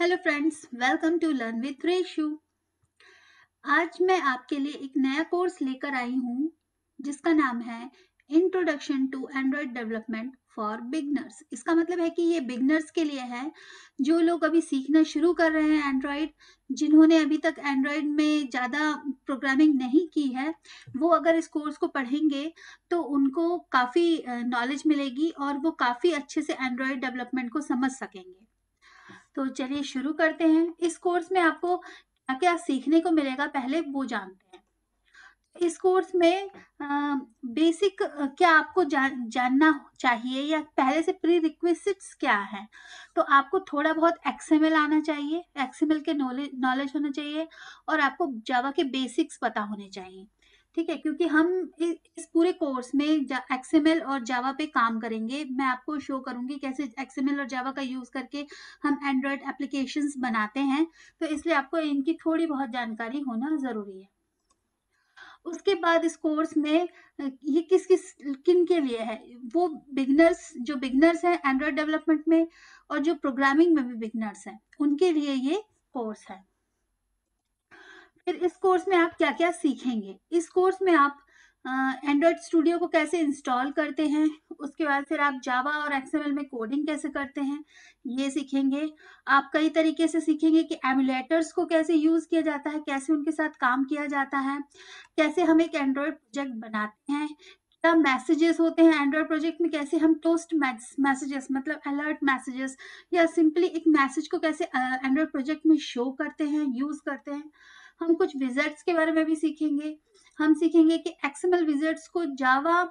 Hello friends, welcome to learn with Reshu. आज मैं आपके लिए एक नया कोर्स लेकर आई हूँ जिसका नाम है introduction to Android development for beginners. इसका मतलब है कि ये बिगनर्स के लिए है, जो लोग अभी सीखना शुरू कर रहे हैं एंड्रॉयड, जिन्होंने अभी तक एंड्रॉयड में ज़्यादा प्रोग्रामिंग नहीं की है, वो अगर इस कोर्स को पढ़ेंगे तो उनको काफ़ी नॉलेज मिलेगी और वो काफ़ी अच्छे से एंड्रॉयड डेवलपमेंट को समझ सकेंगे। तो चलिए शुरू करते हैं। इस कोर्स में आपको क्या क्या सीखने को मिलेगा पहले वो जानते हैं। इस कोर्स में बेसिक क्या आपको जानना चाहिए या पहले से प्री रिक्विजिट्स क्या है, तो आपको थोड़ा बहुत XML आना चाहिए, XML के नॉलेज होना चाहिए और आपको जावा के बेसिक्स पता होने चाहिए, ठीक है। क्योंकि हम इस पूरे कोर्स में XML और जावा पे काम करेंगे। मैं आपको शो करूंगी कैसे XML और जावा का यूज़ करके हम एंड्रॉयड एप्लीकेशंस बनाते हैं, तो इसलिए आपको इनकी थोड़ी बहुत जानकारी होना ज़रूरी है। उसके बाद इस कोर्स में ये किन के लिए है, वो बिगनर्स हैं एंड्रॉयड डेवलपमेंट में और जो प्रोग्रामिंग में भी बिगनर्स हैं उनके लिए ये कोर्स है। फिर इस कोर्स में आप क्या क्या सीखेंगे, इस कोर्स में आप एंड्रॉयड स्टूडियो को कैसे इंस्टॉल करते हैं, उसके बाद फिर आप जावा और XML में कोडिंग कैसे करते हैं ये सीखेंगे। आप कई तरीके से सीखेंगे कि एमुलेटर्स को कैसे यूज़ किया जाता है, कैसे उनके साथ काम किया जाता है, कैसे हम एक एंड्रॉयड प्रोजेक्ट बनाते हैं, क्या मैसेजेस होते हैं एंड्रॉयड प्रोजेक्ट में, कैसे हम टोस्ट मैसेजेस मतलब अलर्ट मैसेजेस या सिंपली एक मैसेज को कैसे एंड्रॉयड प्रोजेक्ट में शो करते हैं, यूज़ करते हैं। हम कुछ विज़ार्ड्स के बारे में भी सीखेंगे। हम सीखेंगे कि XML विज़ार्ड्स को जावा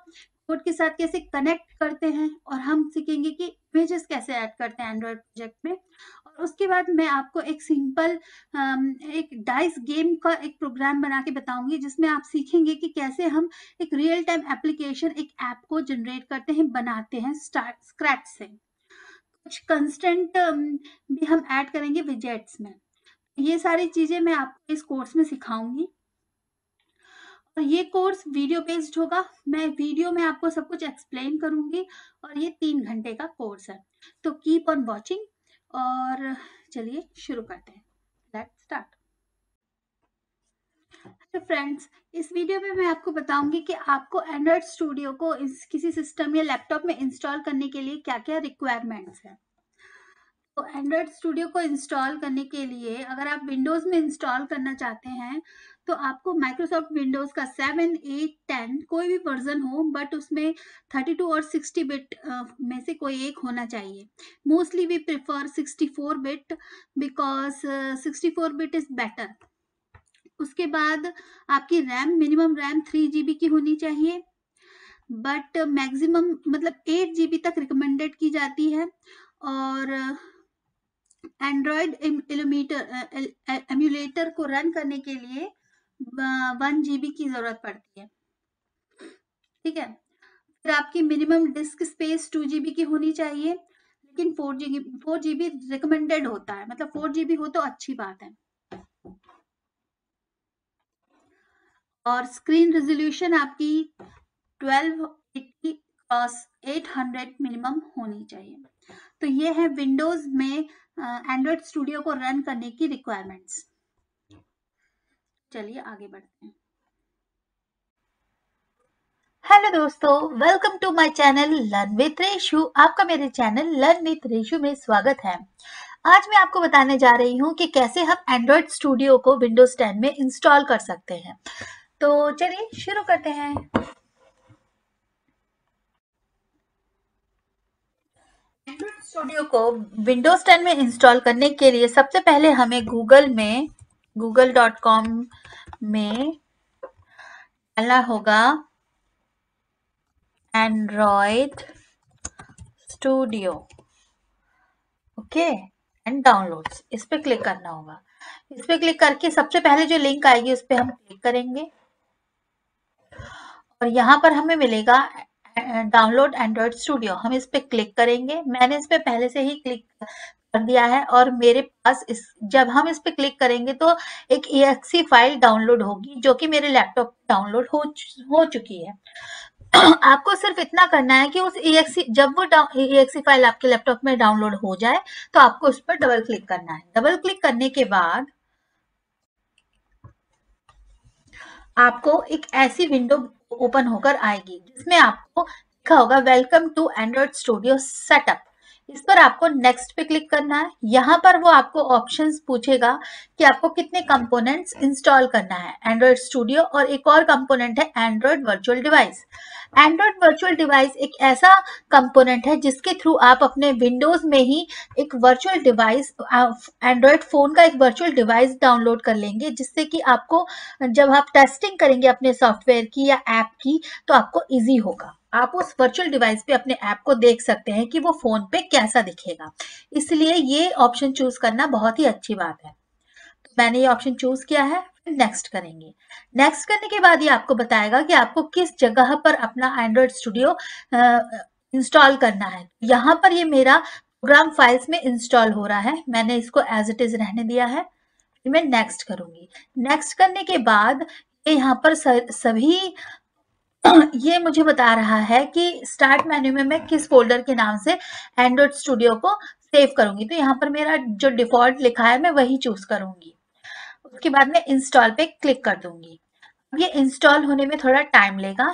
कोड के साथ कैसे कनेक्ट करते हैं और हम सीखेंगे कि इमेजेस कैसे ऐड करते हैं एंड्रॉयड प्रोजेक्ट में। और उसके बाद मैं आपको एक सिंपल एक डाइस गेम का एक प्रोग्राम बना के बताऊंगी जिसमें आप सीखेंगे कि कैसे हम एक रियल टाइम एप्लीकेशन, एक ऐप को जनरेट करते हैं, बनाते हैं स्क्रैच से। कुछ कंस्टेंट भी हम ऐड करेंगे विजेट्स में। ये सारी चीजें मैं आपको इस कोर्स में सिखाऊंगी और ये कोर्स वीडियो बेस्ड होगा। मैं वीडियो में आपको सब कुछ एक्सप्लेन करूंगी और ये 3 घंटे का कोर्स है, तो कीप ऑन वॉचिंग। और चलिए शुरू करते हैं, लेट्स स्टार्ट। तो फ्रेंड्स, इस वीडियो में मैं आपको बताऊंगी कि आपको एंड्रॉयड स्टूडियो को इस किसी सिस्टम या लैपटॉप में इंस्टॉल करने के लिए क्या क्या रिक्वायरमेंट्स है। तो एंड्रॉयड स्टूडियो को इंस्टॉल करने के लिए अगर आप विंडोज़ में इंस्टॉल करना चाहते हैं तो आपको माइक्रोसॉफ्ट विंडोज़ का 7, 8, 10 कोई भी वर्जन हो, बट उसमें 32 और 60 बिट में से कोई एक होना चाहिए। Mostly we prefer 64 bit because 64 bit is better. उसके बाद आपकी रैम, मिनिमम रैम 3 GB की होनी चाहिए, बट मैक्सिमम मतलब 8 GB तक रिकमेंडेड की जाती है। और एंड्रॉयड एमुलेटर को रन करने के लिए 1 GB की ज़रूरत पड़ती है, ठीक है। फिर आपकी मिनिमम डिस्क स्पेस 2 GB की होनी चाहिए, लेकिन 4 GB रिकमेंडेड होता है, मतलब 4 GB हो तो अच्छी बात है। और स्क्रीन रेजोल्यूशन आपकी 1280x800 मिनिमम होनी चाहिए। तो ये है विंडोज में एंड्रॉयड स्टूडियो को रन करने की रिक्वायरमेंट्स। चलिए आगे बढ़ते हैं। हेलो दोस्तों, welcome to my channel learn with Reshu. आपका मेरे चैनल लर्न विद रेशू में स्वागत है। आज मैं आपको बताने जा रही हूँ कि कैसे हम एंड्रॉयड स्टूडियो को विंडोज 10 में इंस्टॉल कर सकते हैं। तो चलिए शुरू करते हैं। एंड्रॉयड स्टूडियो को विंडोज 10 में इंस्टॉल करने के लिए सबसे पहले हमें गूगल में google.com में डालना होगा Android studio, okay, and downloads, इस पर क्लिक करना होगा। इस पर क्लिक करके सबसे पहले जो लिंक आएगी उस पर हम क्लिक करेंगे और यहाँ पर हमें मिलेगा डाउनलोड एंड्रॉयड स्टूडियो। हम इस पे क्लिक करेंगे। मैंने इस पे पहले से ही क्लिक कर दिया है और मेरे पास जब हम इस पे क्लिक करेंगे तो एक exe फाइल डाउनलोड होगी जो कि मेरे लैपटॉप पे डाउनलोड हो चुकी है। आपको सिर्फ इतना करना है कि उस exe, जब वो exe फाइल आपके लैपटॉप में डाउनलोड हो जाए तो आपको उस पर डबल क्लिक करना है। डबल क्लिक करने के बाद आपको एक ऐसी विंडो ओपन होकर आएगी जिसमें आपको लिखा होगा welcome to Android studio setup. इस पर आपको नेक्स्ट पे क्लिक करना है। यहाँ पर वो आपको ऑप्शंस पूछेगा कि आपको कितने कंपोनेंट्स इंस्टॉल करना है, एंड्रॉइड स्टूडियो और एक और कंपोनेंट है Android virtual device. Android virtual device एक ऐसा कंपोनेंट है जिसके थ्रू आप अपने विंडोज में ही एक वर्चुअल डिवाइस, एंड्रॉइड फोन का एक वर्चुअल डिवाइस डाउनलोड कर लेंगे, जिससे कि आपको जब आप टेस्टिंग करेंगे अपने सॉफ्टवेयर की या ऐप की तो आपको ईजी होगा। आप उस वर्चुअल डिवाइस पे अपने ऐप को देख सकते हैं कि वो फोन पे कैसा दिखेगा, इसलिए ये ऑप्शन चूज करना बहुत ही अच्छी बात है। तो मैंने ये ऑप्शन चूज किया है, नेक्स्ट करेंगे। नेक्स्ट करने के बाद ये आपको बताएगा कि आपको किस जगह पर अपना एंड्रॉइड स्टूडियो इंस्टॉल करना है। यहाँ पर ये मेरा प्रोग्राम फाइल्स में इंस्टॉल हो रहा है, मैंने इसको एज इट इज रहने दिया है। मैं नेक्स्ट करूंगी। नेक्स्ट करने के बाद यहाँ पर सभी ये मुझे बता रहा है कि स्टार्ट मेन्यू में मैं किस फोल्डर के नाम से एंड्रॉइड स्टूडियो को सेव करूंगी, तो यहाँ पर मेरा जो डिफॉल्ट लिखा है मैं वही चूज करूंगी। उसके बाद मैं इंस्टॉल पे क्लिक कर दूंगी। ये इंस्टॉल होने में थोड़ा टाइम लेगा।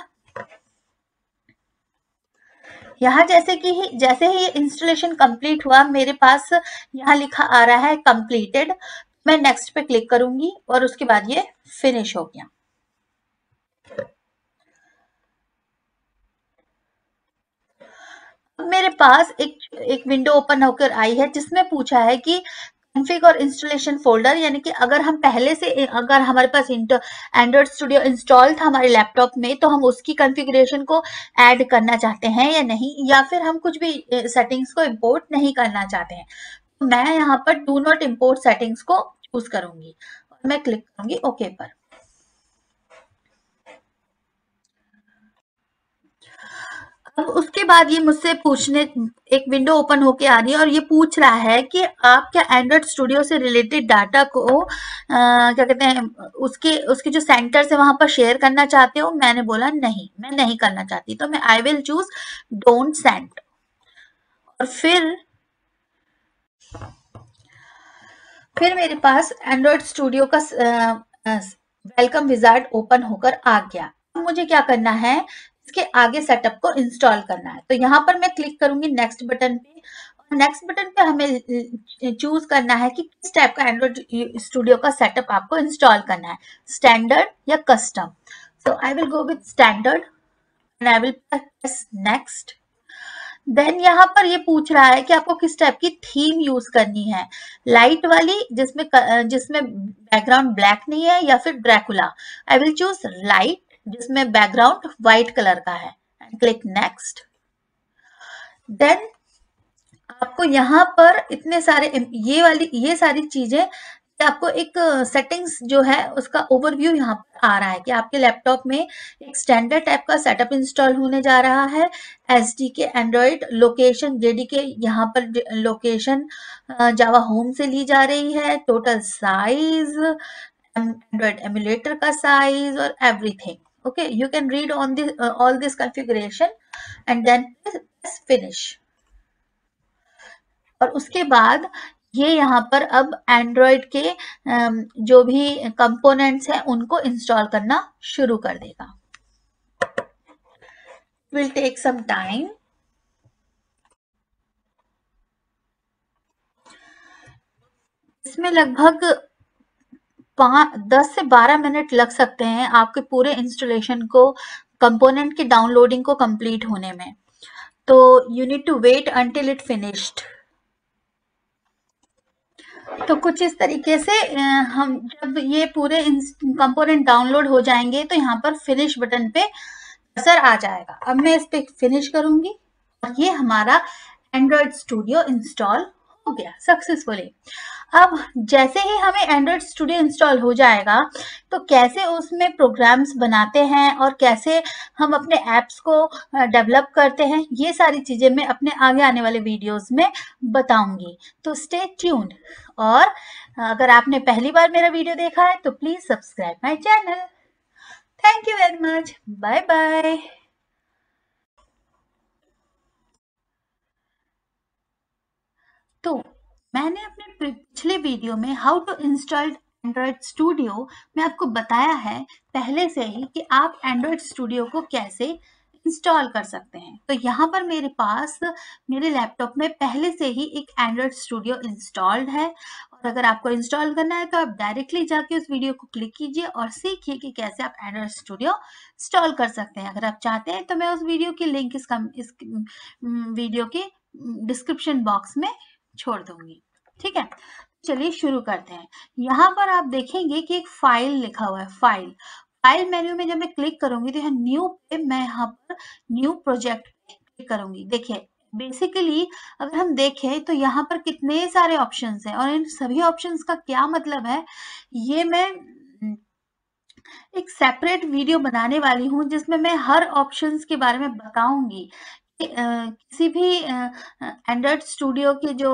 यहाँ जैसे ही ये इंस्टॉलेशन कंप्लीट हुआ, मेरे पास यहाँ लिखा आ रहा है कंप्लीटेड। मैं नेक्स्ट पे क्लिक करूंगी और उसके बाद ये फिनिश हो गया। मेरे पास एक विंडो ओपन होकर आई है जिसमें पूछा है कि कॉन्फ़िग और इंस्टॉलेशन फोल्डर, यानी कि अगर हम पहले से अगर हमारे पास एंड्रॉइड स्टूडियो इंस्टॉल था हमारे लैपटॉप में तो हम उसकी कॉन्फ़िगरेशन को ऐड करना चाहते हैं या नहीं, या फिर हम कुछ भी सेटिंग्स को इंपोर्ट नहीं करना चाहते हैं। तो मैं यहाँ पर डू नॉट इम्पोर्ट सेटिंग्स को चूज करूंगी और मैं क्लिक करूंगी ओके पर। अब उसके बाद ये मुझसे पूछने एक विंडो ओपन होके आ रही है और ये पूछ रहा है कि आप क्या एंड्रॉइड स्टूडियो से रिलेटेड डाटा को क्या कहते हैं उसके जो सेंटर से वहां पर शेयर करना चाहते हो। मैंने बोला नहीं, मैं नहीं करना चाहती, तो मैं I will choose don't send. और फिर मेरे पास एंड्रॉइड स्टूडियो का वेलकम विजार्ड ओपन होकर आ गया। तो मुझे क्या करना है, इसके आगे सेटअप को इंस्टॉल करना है। तो यहाँ पर मैं क्लिक करूंगी नेक्स्ट बटन पे। नेक्स्ट बटन पे हमें चूज करना है कि किस टाइप का एंड्रॉइड स्टूडियो का सेटअप आपको इंस्टॉल करना है, स्टैंडर्ड या custom. So I will go with standard and I will press next. Then यहाँ पर ये पूछ रहा है कि आपको किस टाइप की थीम यूज करनी है, लाइट वाली जिसमें बैकग्राउंड ब्लैक नहीं है, या फिर Dracula. I will choose light जिसमें बैकग्राउंड व्हाइट कलर का है एंड क्लिक नेक्स्ट। देन आपको यहाँ पर इतने सारे ये सारी चीजें, आपको एक सेटिंग्स जो है उसका ओवरव्यू यहाँ पर आ रहा है कि आपके लैपटॉप में एक स्टैंडर्ड टाइप का सेटअप इंस्टॉल होने जा रहा है। एसडीके एंड्रॉइड लोकेशन जेडीके, यहाँ पर लोकेशन जावा होम से ली जा रही है। टोटल साइज, एंड्रॉइड एमुलेटर का साइज और everything. Okay, you can read on this all this configuration and then press finish। और उसके बाद ये यहाँ पर अब एंड्रॉइड के जो भी कंपोनेंट्स हैं उनको इंस्टॉल करना शुरू कर देगा। It will take some time। इसमें लगभग 10 से 12 मिनट लग सकते हैं आपके पूरे इंस्टॉलेशन को, कंपोनेंट के डाउनलोडिंग को कंप्लीट होने में। तो you need to wait until it finished. तो कुछ इस तरीके से हम जब ये पूरे कंपोनेंट डाउनलोड हो जाएंगे तो यहाँ पर फिनिश बटन पे असर आ जाएगा। अब मैं इस पे फिनिश करूंगी और ये हमारा एंड्रॉइड स्टूडियो इंस्टॉल हो गया सक्सेसफुली। अब जैसे ही हमें एंड्रॉइड स्टूडियो इंस्टॉल हो जाएगा तो कैसे उसमें प्रोग्राम्स बनाते हैं और कैसे हम अपने ऐप्स को डेवलप करते हैं, ये सारी चीज़ें मैं अपने आगे आने वाले वीडियोस में बताऊंगी। तो स्टे ट्यून्ड, और अगर आपने पहली बार मेरा वीडियो देखा है तो please subscribe my channel. Thank you very much, bye bye. तो मैंने अपने पिछले वीडियो में how to install Android studio में आपको बताया है पहले से ही कि आप एंड्रॉइड स्टूडियो को कैसे इंस्टॉल कर सकते हैं। तो यहाँ पर मेरे पास मेरे लैपटॉप में पहले से ही एक एंड्रॉइड स्टूडियो इंस्टॉल्ड है और अगर आपको इंस्टॉल करना है तो आप डायरेक्टली जाके उस वीडियो को क्लिक कीजिए और सीखिए कि कैसे आप एंड्रॉइड स्टूडियो इंस्टॉल कर सकते हैं। अगर आप चाहते हैं तो मैं उस वीडियो की लिंक इस वीडियो के डिस्क्रिप्शन बॉक्स में छोड़ दूंगी। ठीक है, चलिए शुरू करते हैं। यहाँ पर आप देखेंगे कि एक फाइल लिखा हुआ है। फाइल मेन्यू में जब मैं क्लिक करूंगी तो यहाँ न्यू पे मैं यहाँ पर न्यू प्रोजेक्ट पे क्लिक करूंगी। देखिए बेसिकली अगर हम देखें तो यहाँ पर कितने सारे ऑप्शंस हैं और इन सभी ऑप्शंस का क्या मतलब है ये मैं एक सेपरेट वीडियो बनाने वाली हूँ जिसमें मैं हर ऑप्शंस के बारे में बताऊंगी। किसी भी एंड्रॉइड स्टूडियो की जो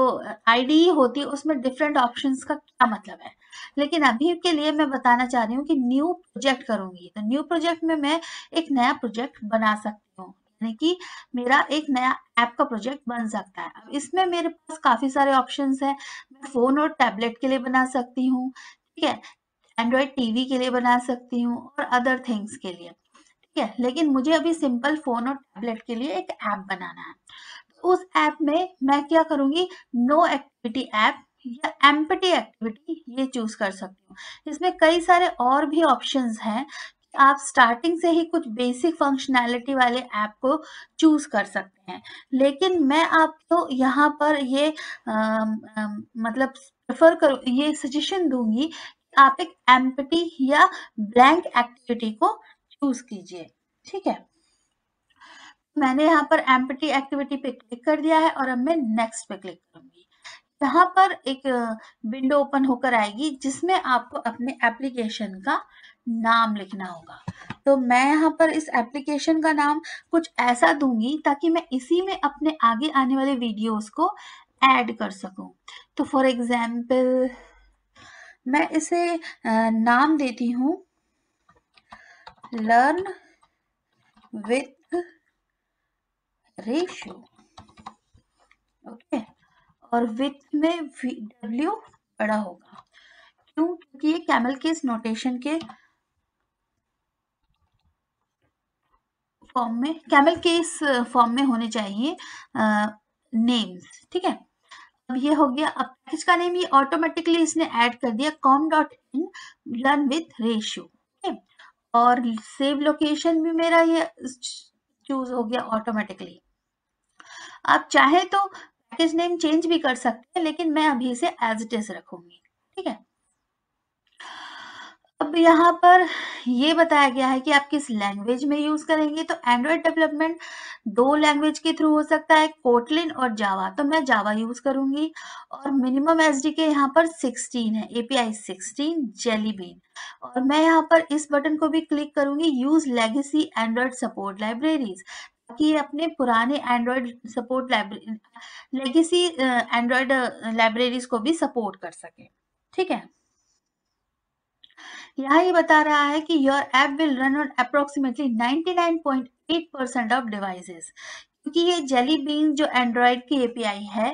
आईडी होती है उसमें डिफरेंट ऑप्शंस का क्या मतलब है, लेकिन अभी के लिए मैं बताना चाह रही हूँ कि न्यू प्रोजेक्ट करूंगी तो न्यू प्रोजेक्ट में मैं एक नया प्रोजेक्ट बना सकती हूँ, यानी कि मेरा एक नया ऐप का प्रोजेक्ट बन सकता है। अब इसमें मेरे पास काफी सारे ऑप्शंस हैं। मैं फोन और टैबलेट के लिए बना सकती हूँ, ठीक है, एंड्रॉइड टीवी के लिए बना सकती हूँ और अदर थिंग्स के लिए, ठीक है। लेकिन मुझे अभी सिंपल फोन और टैबलेट के लिए एक ऐप बनाना है। उस ऐप में मैं क्या करूंगी, नो एक्टिविटी ऐप या एम्प्टी एक्टिविटी ये चूज कर सकती हूँ। इसमें कई सारे और भी ऑप्शंस हैं कि आप स्टार्टिंग से ही कुछ बेसिक फंक्शनैलिटी वाले ऐप को चूज कर सकते हैं, लेकिन मैं आपको तो यहाँ पर ये मतलब प्रेफर करूँ, ये सजेशन दूंगी कि आप एक एम्प्टी या ब्लैंक एक्टिविटी को चूज कीजिए। ठीक है, मैंने यहाँ पर एम्प्टी एक्टिविटी पे क्लिक कर दिया है और अब मैं नेक्स्ट पे क्लिक करूंगी। यहाँ पर एक विंडो ओपन होकर आएगी जिसमें आपको अपने एप्लीकेशन का नाम लिखना होगा। तो मैं यहाँ पर इस एप्लीकेशन का नाम कुछ ऐसा दूंगी ताकि मैं इसी में अपने आगे आने वाले वीडियोस को ऐड कर सकूं। तो फॉर एग्जाम्पल मैं इसे नाम देती हूँ लर्न विथ रेशू, ओके, और विथ में W बड़ा होगा क्योंकि ये कैमल केस नोटेशन के फॉर्म में, कैमल केस फॉर्म में होने चाहिए नेम्स। ठीक है, अब ये हो गया। अब पैकेज का नेम ये ऑटोमेटिकली इसने ऐड कर दिया com.in लर्न विथ रेशू, और सेव लोकेशन भी मेरा ये चूज हो गया ऑटोमेटिकली। आप चाहे तो पैकेज नेम चेंज भी कर सकते हैं, लेकिन मैं अभी इसे एज इट इज रखूंगी। ठीक है, अब यहाँ पर ये बताया गया है कि आप किस लैंग्वेज में यूज करेंगे। तो एंड्रॉइड डेवलपमेंट दो लैंग्वेज के थ्रू हो सकता है, कोटलिन और जावा। तो मैं जावा यूज करूंगी और मिनिमम एसडीके यहाँ पर 16 है, एपीआई 16 जेली बीन। और मैं यहाँ पर इस बटन को भी क्लिक करूंगी, use legacy Android support libraries, कि ये अपने पुराने Android support library, legacy Android libraries को भी सपोर्ट कर सके। ठीक है, यहाँ ये बता रहा है कि your app will run on approximately 99.8% of devices, क्योंकि ये जेली बीन जो एंड्रॉइड की एपीआई है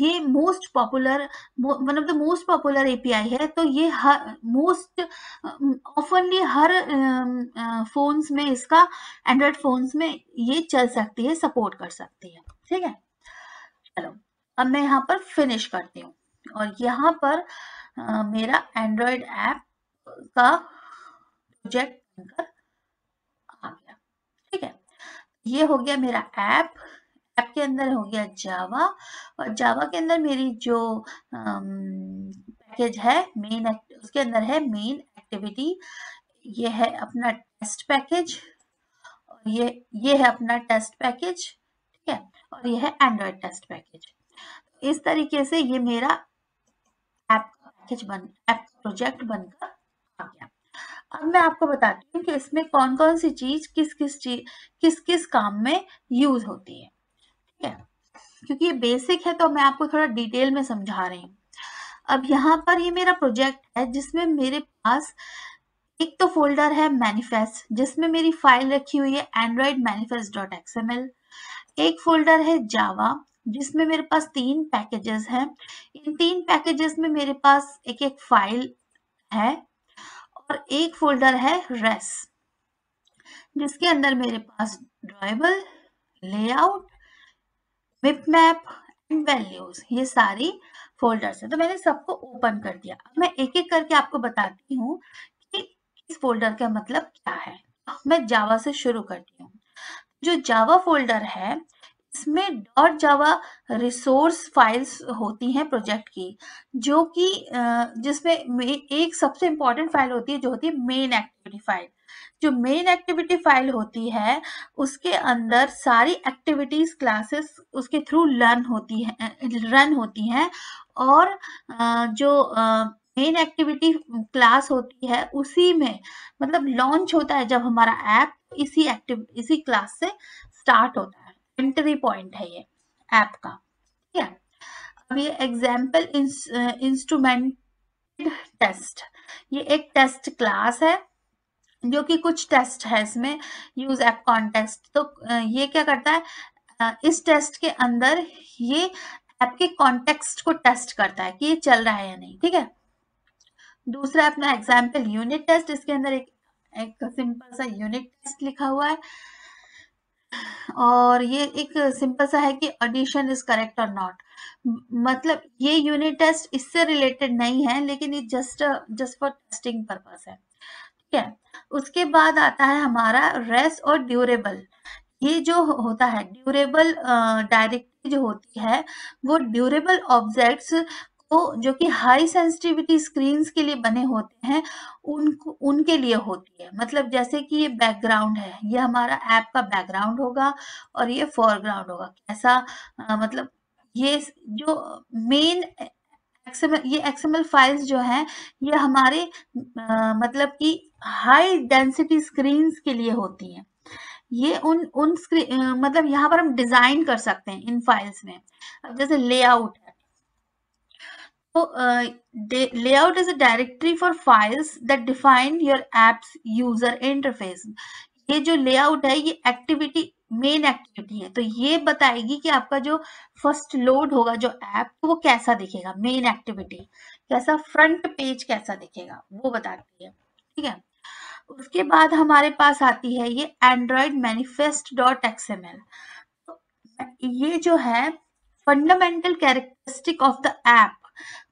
ये one of the most popular API है। तो ये मोस्ट ऑफनली हर फोन्स में, इसका एंड्रॉइड फोन्स में ये चल सकती है, सपोर्ट कर सकती है। ठीक है, चलो अब मैं यहाँ पर फिनिश करती हूँ और यहाँ पर मेरा एंड्रॉइड ऐप का प्रोजेक्ट बनकर आ गया। ठीक है, ये हो गया मेरा ऐप के अंदर हो गया जावा, और जावा के अंदर मेरी जो पैकेज है उसके अंदर है मेन एक्टिविटी, ये है अपना टेस्ट पैकेज, और ये है अपना टेस्ट पैकेज, ठीक है, और ये है एंड्रॉइड टेस्ट पैकेज। इस तरीके से ये मेरा ऐप प्रोजेक्ट बनकर आ गया। अब मैं आपको बताती हूँ कि इसमें कौन कौन सी चीज किस किस काम में यूज होती है। ठीक है, क्योंकि ये बेसिक है तो मैं आपको थोड़ा डिटेल में समझा रही हूँ। अब यहाँ पर ये मेरा प्रोजेक्ट है जिसमें मेरे पास एक तो फोल्डर है मैनिफेस्ट, जिसमें मेरी फाइल रखी हुई है android manifest.xml, एक फोल्डर है जावा जिसमें मेरे पास 3 पैकेजेस हैं। इन 3 पैकेजेस में मेरे पास एक एक फाइल है और एक फोल्डर है रेस, जिसके अंदर मेरे पास drawable, layout, mipmap and values, ये सारी फोल्डर्स है। तो मैंने सबको ओपन कर दिया। अब मैं एक एक करके आपको बताती हूँ कि इस फोल्डर का मतलब क्या है। मैं जावा से शुरू करती हूँ। जो जावा फोल्डर है इसमें डॉट जावा रिसोर्स फाइल्स होती हैं प्रोजेक्ट की, जो कि जिसमें एक सबसे इम्पोर्टेंट फाइल होती है जो होती है मेन एक्टिविटी फाइल। जो मेन एक्टिविटी फाइल होती है उसके अंदर सारी एक्टिविटीज क्लासेस उसके थ्रू रन होती हैं और जो मेन एक्टिविटी क्लास होती है उसी में मतलब लॉन्च होता है जब हमारा ऐप इसी क्लास से स्टार्ट होता है। एंट्री पॉइंट है ये ऐप का, ठीक है। अब ये एग्जाम्पल इंस्ट्रूमेंटेड टेस्ट, ये एक टेस्ट क्लास है जो कि कुछ टेस्ट है इसमें, यूज ऐप कॉन्टेक्स्ट। तो ये क्या करता है, इस टेस्ट के अंदर ये ऐप के कॉन्टेक्स्ट को टेस्ट करता है कि ये चल रहा है या नहीं, ठीक है। दूसरा अपना एग्जाम्पल यूनिट टेस्ट, इसके अंदर एक सिंपल सा यूनिट टेस्ट लिखा हुआ है और ये एक सिंपल सा है कि एडिशन इज करेक्ट और नॉट। मतलब ये यूनिट टेस्ट इससे रिलेटेड नहीं है, लेकिन ये जस्ट फॉर टेस्टिंग पर्पस है, ठीक है। उसके बाद आता है हमारा रेस और ड्यूरेबल। ये जो होता है ड्यूरेबल डायरेक्टिव जो होती है वो ड्यूरेबल ऑब्जेक्ट्स को जो कि हाई सेंसिटिविटी स्क्रीन्स के लिए बने होते हैं उनके लिए होती है। मतलब जैसे कि ये बैकग्राउंड है, ये हमारा ऐप का बैकग्राउंड होगा और ये फोरग्राउंड होगा। कैसा मतलब ये जो मेन XML फाइल्स जो हैं ये हमारे मतलब कि हाई डेंसिटी स्क्रीन्स के लिए होती हैं। ये उन स्क्रीन मतलब यहाँ पर हम डिजाइन कर सकते हैं इन फाइल्स में। अब जैसे लेआउट है, तो layout is a directory for files that define your apps user interface. ये जो लेआउट है ये एक्टिविटी मेन एक्टिविटी है, तो ये बताएगी कि आपका जो फर्स्ट लोड होगा जो ऐप वो कैसा दिखेगा, मेन एक्टिविटी कैसा, फ्रंट पेज कैसा दिखेगा वो बताती है, ठीक है। उसके बाद हमारे पास आती है ये एंड्रॉइड मैनिफेस्ट डॉट XML। ये जो है fundamental characteristic of the app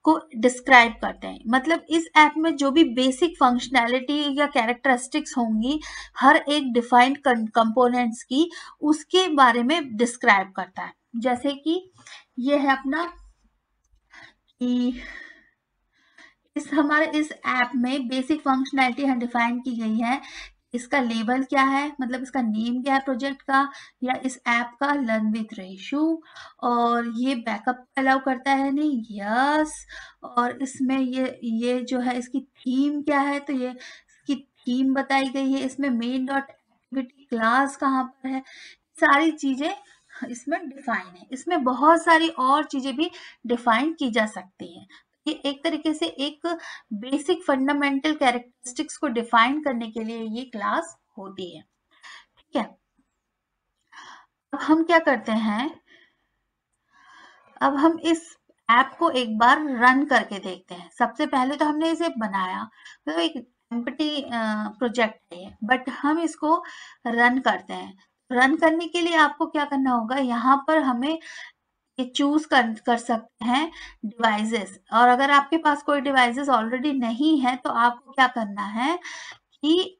को डिस्क्राइब करते हैं। मतलब इस ऐप में जो भी बेसिक फंक्शनैलिटी या कैरेक्टरिस्टिक्स होंगी हर एक डिफाइंड कंपोनेंट्स की, उसके बारे में डिस्क्राइब करता है। जैसे कि ये है अपना इस ऐप में बेसिक फंक्शनैलिटी डिफाइन की गई है। इसका लेबल क्या है, मतलब इसका नेम क्या है प्रोजेक्ट का या इस ऐप का, लर्न विद रेशू। और ये बैकअप अलाउ करता है नहीं, यस। और इसमें ये जो है इसकी थीम क्या है, तो ये इसकी थीम बताई गई है। इसमें मेन डॉट एक्टिविटी क्लास कहाँ पर है, सारी चीज़ें इसमें डिफाइन है। इसमें बहुत सारी और चीज़ें भी डिफाइन की जा सकती हैं। ये एक तरीके से एक बेसिक फंडामेंटल कैरेक्टरिस्टिक्स को डिफाइन करने के लिए ये क्लास होती है, ठीक है। अब हम क्या करते हैं, अब हम इस ऐप को एक बार रन करके देखते हैं। सबसे पहले तो हमने इसे बनाया, तो एक एम्प्टी प्रोजेक्ट है, बट हम इसको रन करते हैं। रन करने के लिए आपको क्या करना होगा, यहाँ पर हमें चूज कर सकते हैं डिवाइसेस। और अगर आपके पास कोई डिवाइसेस ऑलरेडी नहीं है तो आपको क्या करना है कि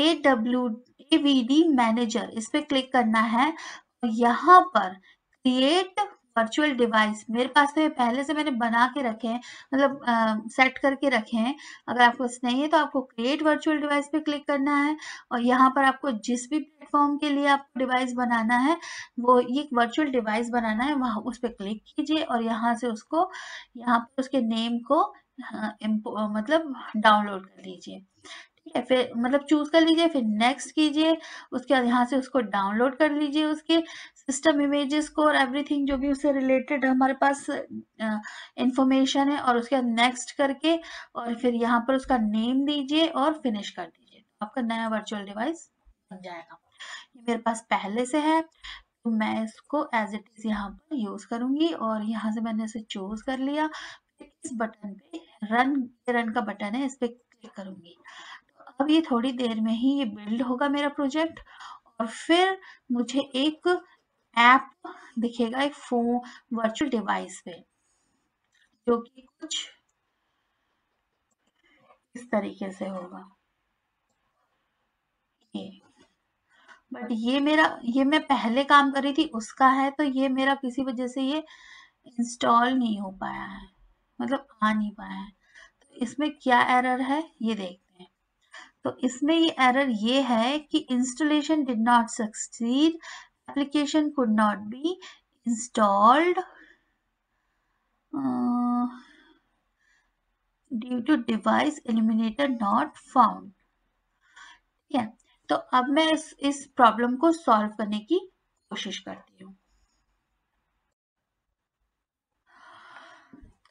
AVD मैनेजर, इस पे क्लिक करना है। यहाँ पर क्रिएट वर्चुअल डिवाइस, मेरे पास तो पहले से मैंने बना के रखे हैं, मतलब सेट करके रखे हैं। अगर आपको इस नहीं है तो आपको क्रिएट वर्चुअल डिवाइस पे क्लिक करना है और यहाँ पर आपको जिस भी प्लेटफॉर्म के लिए आपको डिवाइस बनाना है वो ये वर्चुअल डिवाइस बनाना है, वहाँ उस पर क्लिक कीजिए और यहाँ से उसको यहाँ पर उसके नेम को मतलब डाउनलोड कर लीजिए, ठीक है। फिर मतलब चूज कर लीजिए, फिर नेक्स्ट कीजिए, उसके बाद यहाँ से उसको डाउनलोड कर लीजिए, उसके सिस्टम इमेजेस को और एवरीथिंग जो भी उससे रिलेटेड हमारे पास इंफॉर्मेशन है, और उसके बाद नेक्स्ट करके और फिर यहाँ पर उसका नेम दीजिए और फिनिश कर दीजिए। आपका नया वर्चुअल डिवाइस बन जाएगा। ये मेरे पास पहले से है, तो मैं इसको एज इट इज यहाँ पर यूज करूंगी और यहाँ से मैंने इसे चूज कर लिया। इस बटन पे रन का बटन है, इस पे क्लिक करूंगी। अब ये थोड़ी देर में ही ये बिल्ड होगा मेरा प्रोजेक्ट और फिर मुझे एक ऐप दिखेगा एक फोन वर्चुअल डिवाइस पे, जो कि कुछ इस तरीके से होगा ये। बट ये मेरा, ये मैं पहले काम कर रही थी उसका है, तो ये मेरा किसी वजह से ये इंस्टॉल नहीं हो पाया है, मतलब आ नहीं पाया है। तो इसमें क्या एरर है ये देखते हैं। तो इसमें ये एरर ये है कि installation did not succeed, application could not be installed due to device eliminator not found. ठीक है, तो अब मैं इस प्रॉब्लम को सॉल्व करने की कोशिश करती हूँ।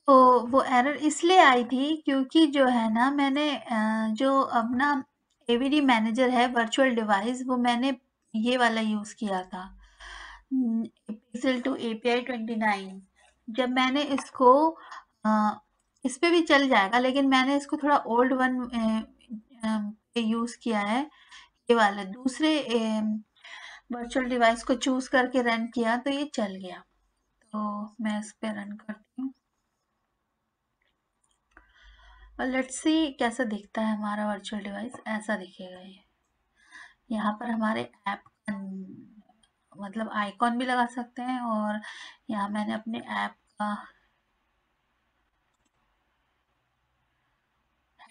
तो वो एरर इसलिए आई थी क्योंकि जो है ना मैंने जो अपना एवीडी मैनेजर है वर्चुअल डिवाइस, वो मैंने ये वाला यूज़ किया था पिक्सल टू एपीआई 29। जब मैंने इसको इस पे भी चल जाएगा, लेकिन मैंने इसको थोड़ा ओल्ड वन पे यूज़ किया है, ये वाला दूसरे वर्चुअल डिवाइस को चूज करके रन किया तो ये चल गया। तो मैं इस पे रन करती हूँ और लेट्स सी कैसा दिखता है हमारा वर्चुअल डिवाइस। ऐसा दिखेगा ये, यहाँ पर हमारे ऐप मतलब आइकॉन भी लगा सकते हैं और यहाँ मैंने अपने ऐप का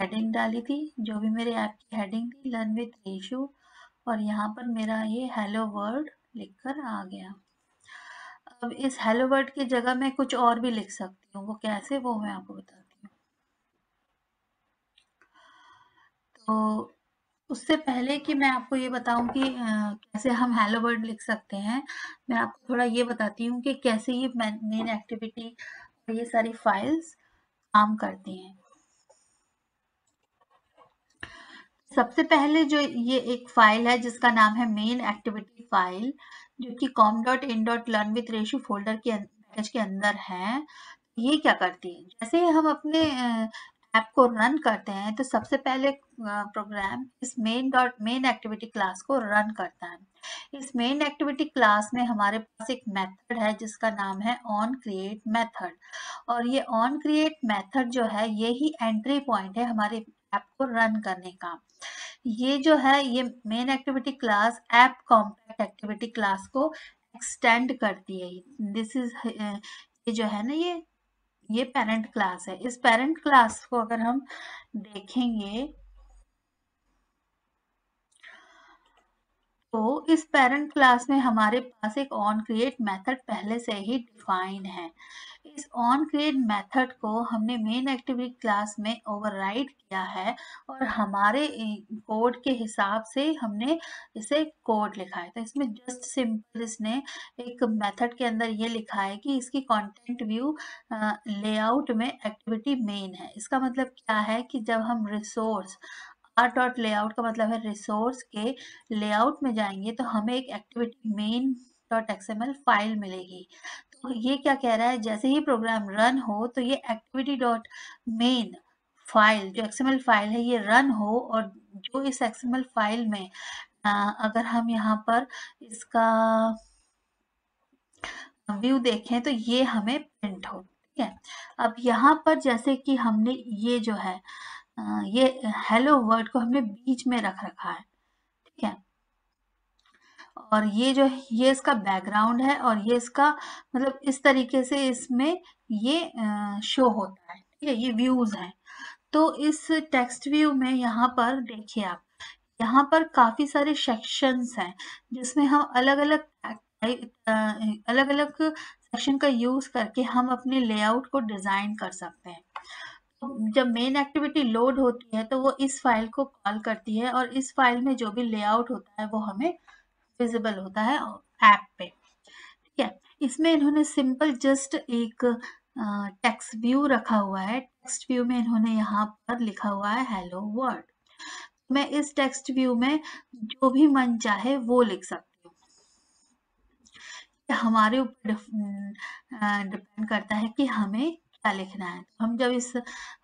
हेडिंग डाली थी, जो भी मेरे ऐप की हेडिंग थी लर्न विद रेशू, और यहाँ पर मेरा ये हेलो वर्ड लिखकर आ गया। अब इस हेलो वर्ड की जगह मैं कुछ और भी लिख सकती हूँ, वो कैसे वो मैं आपको बताती हूँ। तो उससे पहले कि मैं आपको ये बताऊं कि कैसे हम हेलो वर्ड लिख सकते हैं, मैं आपको थोड़ा ये बताती हूँ कि कैसे ये मेन एक्टिविटी और ये सारी फाइल्स काम करती हैं। सबसे पहले जो ये एक फाइल है जिसका नाम है मेन एक्टिविटी फाइल, जो कि com.in.learn with reshu फोल्डर के पैकेज के अंदर है। ये क्या करती है, जैसे हम अपने ऐप को रन करते हैं तो सबसे पहले प्रोग्राम इस मेन एक्टिविटी क्लास को रन करता है। इस मेन एक्टिविटी क्लास में हमारे पास एक मेथड है जिसका नाम है ऑन क्रिएट मेथड, और ये ऑन क्रिएट मेथड जो है ये ही एंट्री पॉइंट है हमारे ऐप को रन करने का। ये जो है ये main activity class app compact activity class को एक्सटेंड करती है। ये जो है ना ये पेरेंट क्लास है। इस पेरेंट क्लास को अगर हम देखेंगे तो इस पेरेंट क्लास में हमारे पास एक ऑन क्रिएट मेथड पहले से ही डिफाइन है। इस ऑन क्रिएट मेथड को हमने मेन एक्टिविटी क्लास में ओवरराइड किया है और हमारे कोड के हिसाब से हमने इसे कोड लिखा है। तो इसमें जस्ट सिंपल इसने एक मेथड के अंदर ये लिखा है कि इसकी कंटेंट व्यू लेआउट में एक्टिविटी मेन है। इसका मतलब क्या है कि जब हम रिसोर्स r.layout का मतलब है रिसोर्स के लेआउट में जाएंगे तो हमें एक एक्टिविटी main.xml फाइल मिलेगी। तो ये क्या कह रहा है, जैसे ही प्रोग्राम रन हो तो ये एक्टिविटी डॉट मेन फाइल जो XML फाइल है ये रन हो, और जो इस XML फाइल में अगर हम यहाँ पर इसका व्यू देखें तो ये हमें प्रिंट हो। ठीक है, अब यहाँ पर जैसे कि हमने ये जो है ये हेलो वर्ड को हमने बीच में रख रखा है, ठीक है, और ये जो ये इसका बैकग्राउंड है और ये इसका मतलब इस तरीके से इसमें ये शो होता है। ठीक है, ये व्यूज है। तो इस टेक्स्ट व्यू में यहाँ पर देखिए आप, यहाँ पर काफी सारे सेक्शंस हैं जिसमें हम अलग अलग सेक्शन का यूज करके हम अपने लेआउट को डिजाइन कर सकते हैं। जब मेन एक्टिविटी लोड होती है तो वो इस फाइल को कॉल करती है और इस फाइल में जो भी लेआउट होता है वो हमें विजिबल होता है ऐप पे। ठीक है, इसमें इन्होंने सिंपल जस्ट एक टेक्स्ट व्यू रखा हुआ है। टेक्स्ट व्यू में इन्होंने यहाँ पर लिखा हुआ है हेलो वर्ड। मैं इस टेक्स्ट व्यू में जो भी मन चाहे वो लिख सकती हूँ। हमारे ऊपर डिपेंड करता है कि हमें क्या लिखना है। तो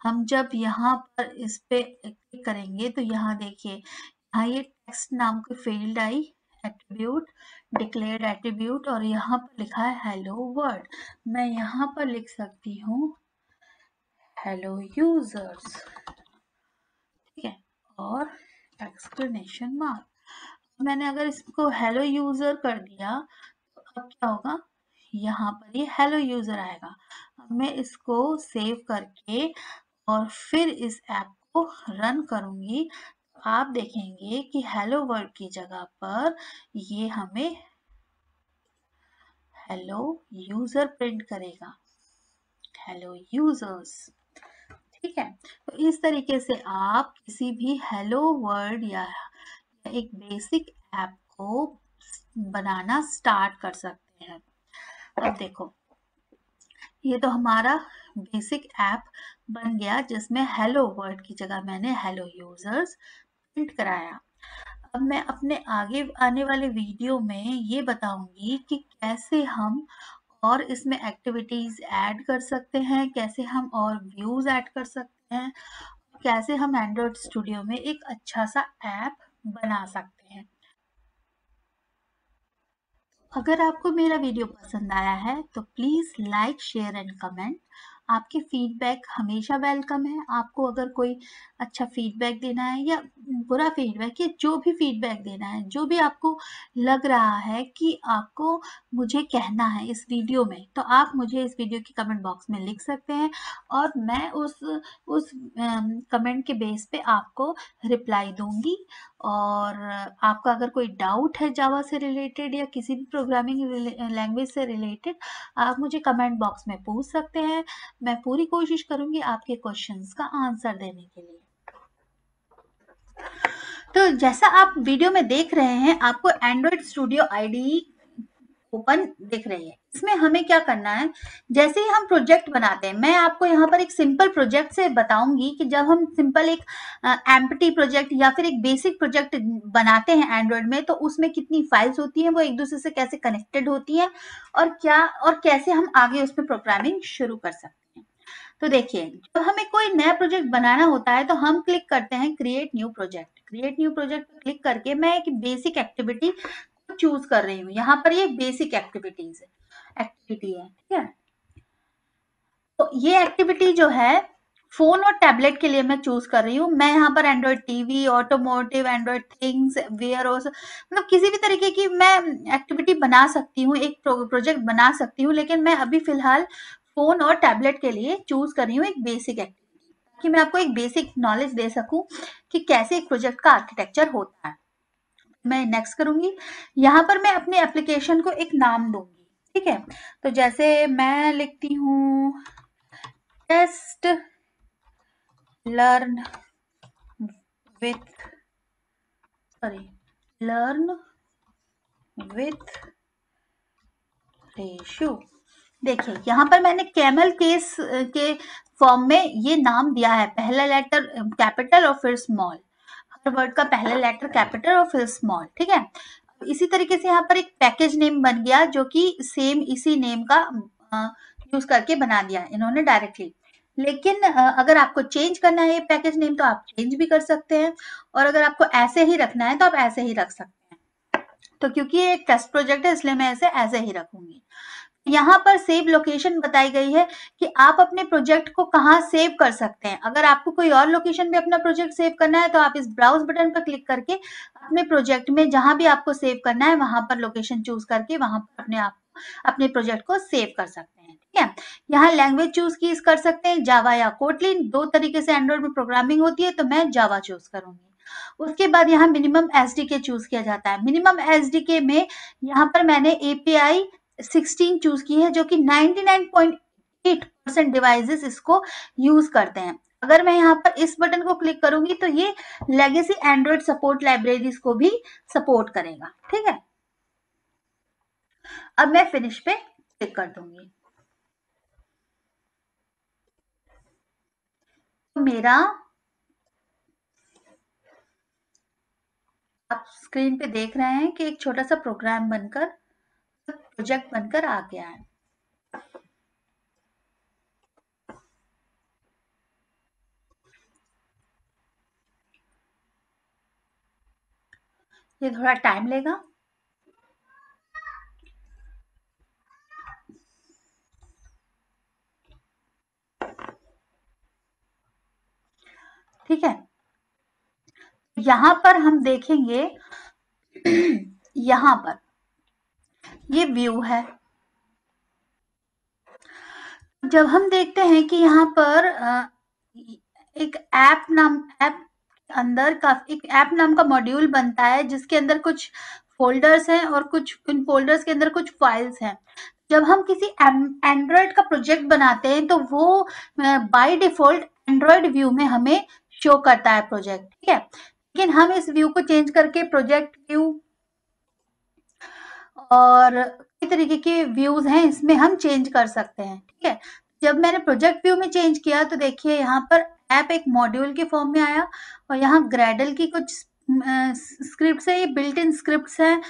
हम जब यहाँ पर इस पे क्लिक करेंगे तो यहाँ देखिए, यहाँ ये टेक्स्ट नाम की फील्ड आई, एट्रीब्यूट, डिक्लेयर्ड एट्रीब्यूट, और यहाँ पर लिखा है हेलो वर्ल्ड। मैं यहाँ पर लिख सकती हूँ हेलो यूजर्स, ठीक है, और एक्सक्लेमेशन मार्क। मैंने अगर इसको हेलो यूजर कर दिया तो अब क्या होगा, यहाँ पर ये हेलो यूजर आएगा। मैं इसको सेव करके और फिर इस ऐप को रन करूंगी, आप देखेंगे कि हेलो वर्ल्ड की जगह पर ये हमें हेलो यूजर प्रिंट करेगा, हेलो यूजर्स, ठीक है। तो इस तरीके से आप किसी भी हेलो वर्ल्ड या एक बेसिक ऐप को बनाना स्टार्ट कर सकते हैं। अब देखो, ये तो हमारा बेसिक ऐप बन गया जिसमें हेलो वर्ल्ड की जगह मैंने हेलो यूजर्स प्रिंट कराया। अब मैं अपने आगे आने वाले वीडियो में ये बताऊंगी कि कैसे हम और इसमें एक्टिविटीज ऐड कर सकते हैं, कैसे हम और व्यूज ऐड कर सकते हैं, कैसे हम एंड्रॉयड स्टूडियो में एक अच्छा सा ऐप बना सकते हैं। अगर आपको मेरा वीडियो पसंद आया है तो please like, share and comment. आपके फीडबैक हमेशा वेलकम है। आपको अगर कोई अच्छा फीडबैक देना है या बुरा फीडबैक या जो भी फीडबैक देना है, जो भी आपको लग रहा है कि आपको मुझे कहना है इस वीडियो में, तो आप मुझे इस वीडियो के कमेंट बॉक्स में लिख सकते हैं और मैं उस कमेंट के बेस पे आपको रिप्लाई दूंगी। और आपका अगर कोई डाउट है जावा से रिलेटेड या किसी भी प्रोग्रामिंग लैंग्वेज से रिलेटेड, आप मुझे कमेंट बॉक्स में पूछ सकते हैं। मैं पूरी कोशिश करूंगी आपके क्वेश्चंस का आंसर देने के लिए। तो जैसा आप वीडियो में देख रहे हैं, आपको एंड्रॉइड स्टूडियो आईडी ओपन दिख रही है। इसमें हमें क्या करना है, जैसे ही हम प्रोजेक्ट बनाते हैं, मैं आपको यहाँ पर एक सिंपल प्रोजेक्ट से बताऊंगी कि जब हम सिंपल एक एम्प्टी प्रोजेक्ट या फिर एक बेसिक प्रोजेक्ट बनाते हैं एंड्रॉइड में, तो उसमें कितनी फाइल्स होती हैं, वो एक दूसरे से कैसे कनेक्टेड होती हैं और कैसे हम आगे उसमें प्रोग्रामिंग शुरू कर सकते हैं। तो देखिए, जब हमें कोई नया प्रोजेक्ट बनाना होता है तो हम क्लिक करते हैं create new project. Create new project पर क्लिक करके मैं एक बेसिक एक्टिविटी चूज कर रही हूँ। यहाँ पर ये बेसिक एक्टिविटीज है, ठीक है। तो ये एक्टिविटी जो है फोन और टैबलेट के लिए मैं चूज कर रही हूँ। मैं यहाँ पर Android TV, automotive, Android things, warehouse, मतलब किसी भी तरीके की मैं एक्टिविटी बना सकती हूँ, एक प्रोजेक्ट बना सकती हूँ, लेकिन मैं अभी फिलहाल फोन और टैबलेट के लिए चूज कर रही हूँ एक बेसिक एक्टिविटी, ताकि मैं आपको एक बेसिक नॉलेज दे सकूँ कि कैसे एक प्रोजेक्ट का आर्किटेक्चर होता है। मैं नेक्स्ट करूंगी। यहाँ पर मैं अपने एप्लीकेशन को एक नाम दूंगी, ठीक है। तो जैसे मैं लिखती हूँ टेस्ट लर्न विथ रेशू। देखिए, यहाँ पर मैंने कैमल केस के फॉर्म में ये नाम दिया है। पहला लेटर कैपिटल और फिर स्मॉल, वर्ड का पहला लेटर कैपिटल और फिर स्मॉल, ठीक है। इसी तरीके से यहाँ पर एक पैकेज नेम बन गया जो कि सेम इसी नेम का यूज करके बना दिया इन्होंने डायरेक्टली, लेकिन अगर आपको चेंज करना है पैकेज नेम तो आप चेंज भी कर सकते हैं, और अगर आपको ऐसे ही रखना है तो आप ऐसे ही रख सकते हैं। तो क्योंकि ये एक टेस्ट प्रोजेक्ट है इसलिए मैं इसे ऐसे ही रखूंगी। यहाँ पर सेव लोकेशन बताई गई है कि आप अपने प्रोजेक्ट को कहाँ सेव कर सकते हैं। अगर आपको कोई और लोकेशन में अपना प्रोजेक्ट सेव करना है तो आप इस ब्राउज बटन पर क्लिक करके अपने प्रोजेक्ट में जहाँ भी आपको सेव करना है वहां पर लोकेशन चूज करके वहां पर अपने प्रोजेक्ट को सेव कर सकते हैं, ठीक है। यहाँ लैंग्वेज चूज की कर सकते हैं, जावा या कोटलिन। दो तरीके से एंड्रॉइड में प्रोग्रामिंग होती है, तो मैं जावा चूज करूंगी। उसके बाद यहाँ मिनिमम एसडीके चूज किया जाता है। मिनिमम एसडीके में यहाँ पर मैंने एपीआई 16 चूज की है, जो कि 99.8% डिवाइसेस इसको यूज करते हैं। अगर मैं यहाँ पर इस बटन को क्लिक करूंगी तो ये लेगेसी एंड्रॉइड सपोर्ट लाइब्रेरीज को भी सपोर्ट करेगा, ठीक है। अब मैं फिनिश पे क्लिक कर दूंगी। मेरा आप स्क्रीन पे देख रहे हैं कि एक छोटा सा प्रोग्राम बनकर प्रोजेक्ट बनकर आ गया है। ये थोड़ा टाइम लेगा। ठीक है, यहां पर हम देखेंगे, यहां पर ये व्यू है। जब हम देखते हैं कि यहाँ पर एक ऐप अंदर का एक ऐप नाम का मॉड्यूल बनता है जिसके अंदर कुछ फोल्डर्स हैं और कुछ इन फोल्डर्स के अंदर कुछ फाइल्स हैं। जब हम किसी एंड्रॉयड का प्रोजेक्ट बनाते हैं तो वो बाय डिफॉल्ट एंड्रॉयड व्यू में हमें शो करता है प्रोजेक्ट, ठीक है। लेकिन हम इस व्यू को चेंज करके प्रोजेक्ट व्यू और कई तरीके के व्यूज हैं, इसमें हम चेंज कर सकते हैं, ठीक है। जब मैंने प्रोजेक्ट व्यू में चेंज किया तो देखिए यहाँ पर ऐप एक मॉड्यूल के फॉर्म में आया और यहाँ ग्रेडल की कुछ स्क्रिप्ट्स है, ये बिल्ट इन स्क्रिप्ट्स हैं,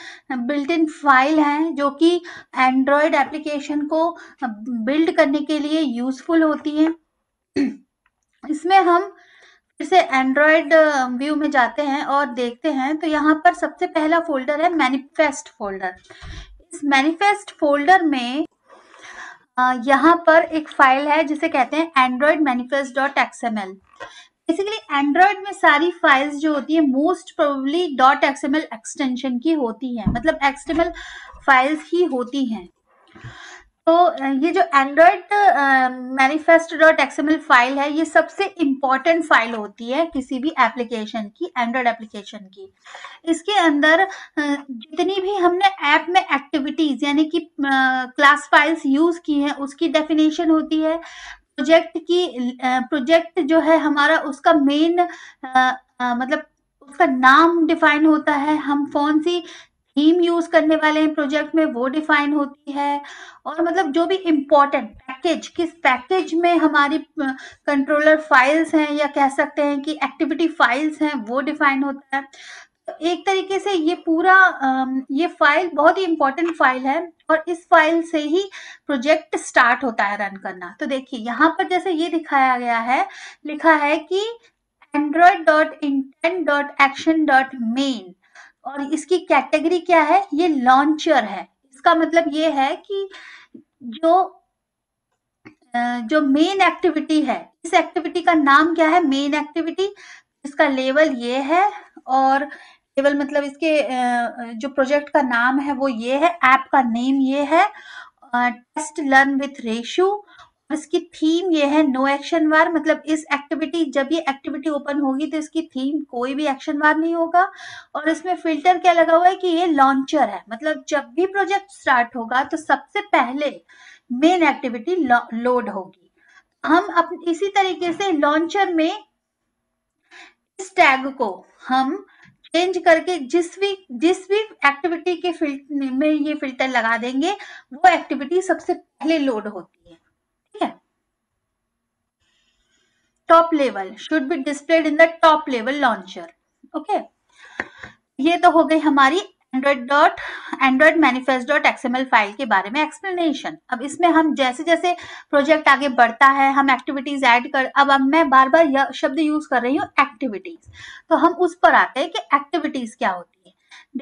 बिल्ट इन फाइल हैं जो कि एंड्रॉयड एप्लीकेशन को बिल्ड करने के लिए यूजफुल होती हैं। इसमें हम इसे एंड्रॉयड व्यू में जाते हैं और देखते हैं तो यहाँ पर सबसे पहला फोल्डर है मैनिफेस्ट फोल्डर। इस मैनिफेस्ट फोल्डर में यहाँ पर एक फाइल है जिसे कहते हैं Android manifest dot XML। Basically Android में सारी फाइल्स जो होती है most probably dot XML extension की होती है, मतलब XML फाइल्स ही होती हैं। तो ये जो Android manifest dot XML file है ये सबसे इम्पॉर्टेंट फाइल होती है किसी भी एप्लीकेशन की, एंड्रॉयड एप्लीकेशन की। इसके अंदर जितनी भी हमने ऐप में एक्टिविटीज यानी कि क्लास फाइल्स यूज की हैं उसकी डेफिनेशन होती है, प्रोजेक्ट जो है हमारा उसका मेन मतलब उसका नाम डिफाइन होता है, हम कौन सी थीम यूज करने वाले हैं प्रोजेक्ट में वो डिफाइन होती है, और मतलब जो भी इम्पोर्टेंट पैकेज, किस पैकेज में हमारी कंट्रोलर फाइल्स हैं या कह सकते हैं कि एक्टिविटी फाइल्स हैं वो डिफाइन होता है। तो एक तरीके से ये पूरा ये फाइल बहुत ही इम्पोर्टेंट फाइल है और इस फाइल से ही प्रोजेक्ट स्टार्ट होता है रन करना। तो देखिए यहाँ पर जैसे ये दिखाया गया है, लिखा है कि android.intent.action.main और इसकी कैटेगरी क्या है, ये लॉन्चर है। इसका मतलब ये है कि जो मेन एक्टिविटी है, इस एक्टिविटी का नाम क्या है, मेन एक्टिविटी, इसका लेवल ये है और लेवल मतलब इसके जो प्रोजेक्ट का नाम है वो ये है, ऐप का नेम ये है टेस्ट लर्न विथ रेशू, इसकी थीम ये है नो एक्शन वार, मतलब इस एक्टिविटी जब ये एक्टिविटी ओपन होगी तो इसकी थीम कोई भी एक्शन वार नहीं होगा, और इसमें फिल्टर क्या लगा हुआ है कि ये लॉन्चर है, मतलब जब भी प्रोजेक्ट स्टार्ट होगा तो सबसे पहले मेन एक्टिविटी लोड होगी। हम अपने इसी तरीके से लॉन्चर में इस टैग को हम चेंज करके जिस भी एक्टिविटी के फिल्टर में ये फिल्टर लगा देंगे वो एक्टिविटी सबसे पहले लोड होती है। Top level should be displayed in the top level launcher. Okay, ये तो हो गई हमारी Android manifest dot XML file के बारे में एक्सप्लेनेशन। अब इसमें हम जैसे जैसे प्रोजेक्ट आगे बढ़ता है हम एक्टिविटीज ऐड कर, अब मैं बार बार यह शब्द यूज कर रही हूँ एक्टिविटीज, तो हम उस पर आते हैं कि एक्टिविटीज क्या होती है।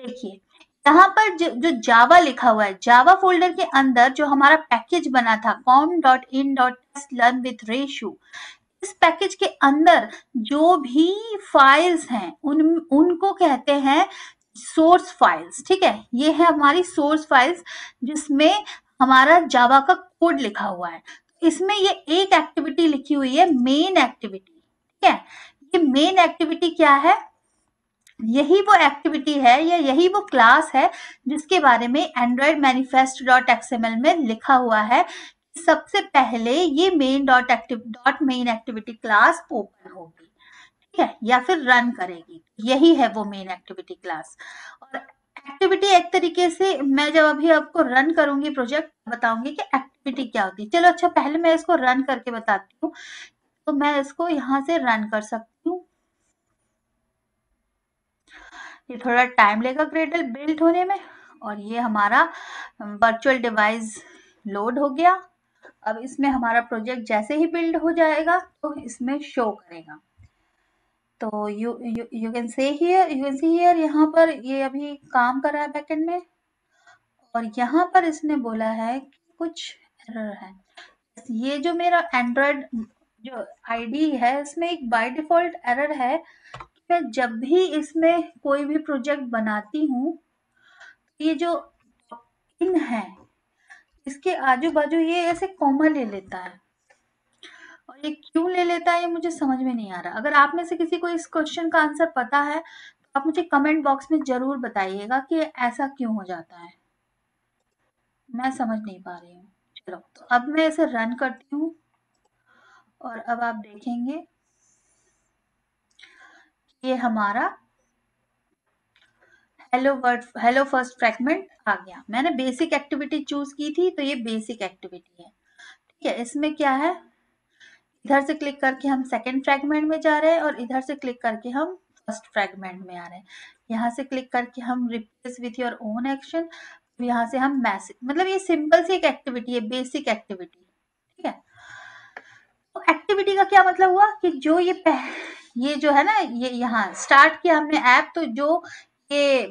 देखिए यहाँ पर जो जावा लिखा हुआ है, जावा फोल्डर के अंदर जो हमारा पैकेज बना था com.in.testlernwithreshu, इस पैकेज के अंदर जो भी फाइल्स हैं उनको कहते हैं सोर्स फाइल्स, ठीक है। ये है हमारी सोर्स फाइल्स जिसमें हमारा जावा का कोड लिखा हुआ है। इसमें ये एक एक्टिविटी लिखी हुई है मेन एक्टिविटी, ठीक है। ये मेन एक्टिविटी क्या है, यही वो एक्टिविटी है या यही वो क्लास है जिसके बारे में एंड्रॉयड मैनिफेस्ट डॉट XML में लिखा हुआ है सबसे पहले ये main एक्टिविटी क्लास ओपन होगी, ठीक है, या फिर रन करेगी। यही है वो मेन एक्टिविटी क्लास। और एक्टिविटी एक तरीके से मैं जब अभी आपको रन करूंगी प्रोजेक्ट बताऊंगी कि एक्टिविटी क्या होती है। चलो अच्छा, पहले मैं इसको रन करके बताती हूँ। तो मैं इसको यहाँ से रन कर सकती हूँ, ये थोड़ा टाइम लेगा ग्रेडल बिल्ड होने में, और ये हमारा वर्चुअल डिवाइस लोड हो गया। अब इसमें हमारा प्रोजेक्ट जैसे ही बिल्ड हो जाएगा तो इसमें शो करेगा। तो you can see here, you can see here, यहाँ पर ये अभी काम कर रहा है बैकेंड में, और यहाँ पर इसने बोला है कि कुछ एरर है। ये जो मेरा एंड्रॉयड जो आईडी है इसमें एक बाय डिफॉल्ट एरर है कि मैं जब भी इसमें कोई भी प्रोजेक्ट बनाती हूँ, ये जो इन है इसके आजू बाजू ये ऐसे कॉमा ले लेता है, और ये क्यों ले लेता है ये मुझे समझ में नहीं आ रहा। अगर आप में से किसी को इस क्वेश्चन का आंसर पता है तो आप मुझे कमेंट बॉक्स में जरूर बताइएगा कि ऐसा क्यों हो जाता है, मैं समझ नहीं पा रही हूँ। चलो तो अब मैं इसे रन करती हूँ और अब आप देखेंगे ये हमारा hello word, hello first fragment आ गया। मैंने बेसिक एक्टिविटी चूज की थी तो ये बेसिक एक्टिविटी है, ठीक है। इसमें क्या है, इधर से क्लिक करके हम सेकंड फ्रैगमेंट में जा रहे हैं और इधर से क्लिक करके हम फर्स्ट फ्रैगमेंट में आ रहे हैं। यहाँ से क्लिक करके हम replace with your own action, यहाँ से हम मैसेज, मतलब ये सिंपल सी एक एक्टिविटी है, बेसिक एक्टिविटी, ठीक है। तो एक्टिविटी का क्या मतलब हुआ कि जो ये जो है ना, ये यहाँ स्टार्ट किया हमने ऐप, तो जो ये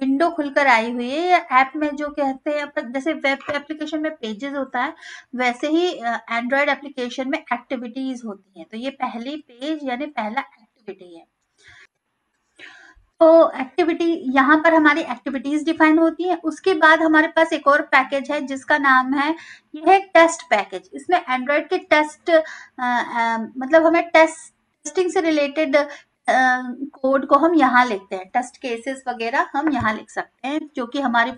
विंडो खुलकर आई हुई है या ऐप में जो कहते हैं जैसे वेब एप्लीकेशन में पेजेस होता है वैसे ही एंड्रॉयड एप्लीकेशन में एक्टिविटीज होती हैं। तो ये पहली पेज यानी पहला एक्टिविटी है। तो एक्टिविटी, यहाँ पर हमारी एक्टिविटीज डिफाइन होती हैं। उसके बाद हमारे पास एक और पैकेज है जिसका नाम है, यह है टेस्ट पैकेज। इसमें एंड्रॉयड के टेस्ट मतलब हमें टेस्टिंग से रिलेटेड कोड को हम यहाँ लिखते हैं, टेस्ट केसेस वगैरह हम यहाँ लिख सकते हैं जो कि हमारे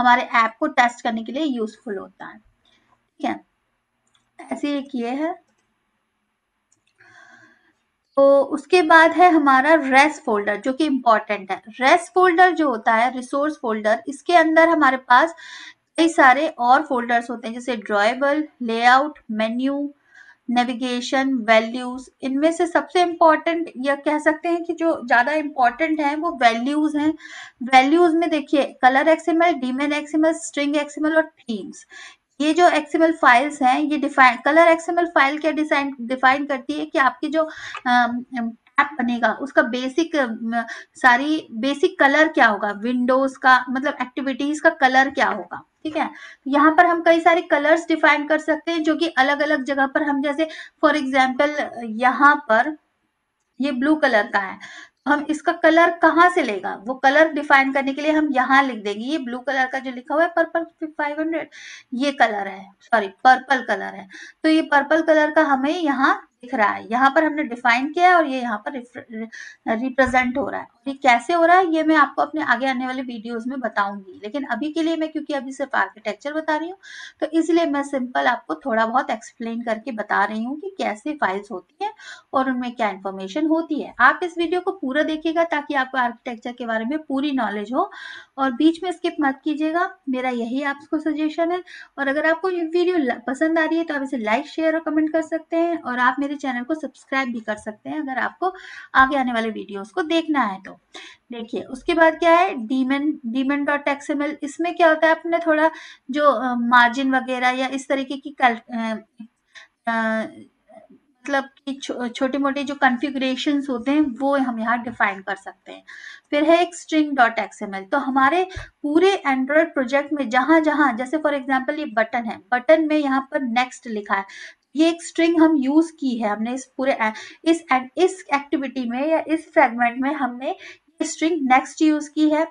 हमारे ऐप को टेस्ट करने के लिए यूजफुल होता है, ठीक है। ऐसे एक ये है। तो उसके बाद है हमारा रेस फोल्डर जो कि इम्पोर्टेंट है। रेस फोल्डर जो होता है रिसोर्स फोल्डर, इसके अंदर हमारे पास कई सारे और फोल्डर्स होते हैं जैसे drawable, layout, menu, navigation, values. इनमें से सबसे इम्पोर्टेंट या कह सकते हैं कि जो ज़्यादा इम्पोर्टेंट है वो वैल्यूज हैं। वैल्यूज में देखिए colour XML, dimen XML, string XML और थीम्स। ये जो XML फाइल्स हैं ये डिफाइन, कलर XML फाइल क्या डिफाइन करती है कि आपकी जो ऐप बनेगा उसका बेसिक सारी बेसिक कलर क्या होगा, विंडोज का मतलब एक्टिविटीज का कलर क्या होगा, ठीक है। यहाँ पर हम कई सारे कलर्स डिफाइन कर सकते हैं जो कि अलग अलग जगह पर हम, जैसे फॉर एग्जाम्पल यहाँ पर ये ब्लू कलर का है, हम इसका कलर कहाँ से लेगा वो कलर डिफाइन करने के लिए हम यहाँ लिख देंगे। ये ब्लू कलर का जो लिखा हुआ है पर्पल 500 ये कलर है, सॉरी पर्पल कलर है, तो ये पर्पल कलर का हमें यहाँ दिख रहा है, यहाँ पर हमने डिफाइन किया है और ये यहाँ पर रिप्रेजेंट हो रहा है। और ये कैसे हो रहा है ये मैं आपको अपने आगे आने वाले वीडियोज में बताऊंगी, लेकिन अभी के लिए मैं क्योंकि अभी सिर्फ आर्किटेक्चर बता रही हूँ तो इसलिए मैं सिंपल आपको थोड़ा बहुत एक्सप्लेन करके बता रही हूँ कि कैसे फाइल्स होती हैं और उनमें क्या इन्फॉर्मेशन होती है। आप इस वीडियो को पूरा देखिएगा ताकि आपको आर्किटेक्चर के बारे में पूरी नॉलेज हो और बीच में स्किप मत कीजिएगा, मेरा यही आपको सजेशन है। और अगर आपको ये वीडियो पसंद आ रही है तो आप इसे लाइक, शेयर और कमेंट कर सकते हैं, और आप मेरे चैनल को सब्सक्राइब भी कर सकते हैं अगर आपको आगे आने वाले वीडियोस को देखना है तो। देखिए उसके बाद क्या है, daemon.xml। इसमें क्या होता है, अपने थोड़ा जो मार्जिन वगैरह या इस तरीके की मतलब कि छोटे मोटे जो कॉन्फ़िगरेशंस होते हैं वो हम यहाँ डिफाइन कर सकते हैं। फिर है एक string.xml। तो हमारे पूरे एंड्रॉयड प्रोजेक्ट में जहाँ जहाँ, जैसे फॉर एग्जांपल ये बटन है, बटन में यहाँ पर नेक्स्ट लिखा है, ये एक स्ट्रिंग हम यूज की है, हमने इस पूरे इस एक्टिविटी में या इस फ्रेगमेंट में हमने स्ट्रिंग नेक्स्ट यूज की है।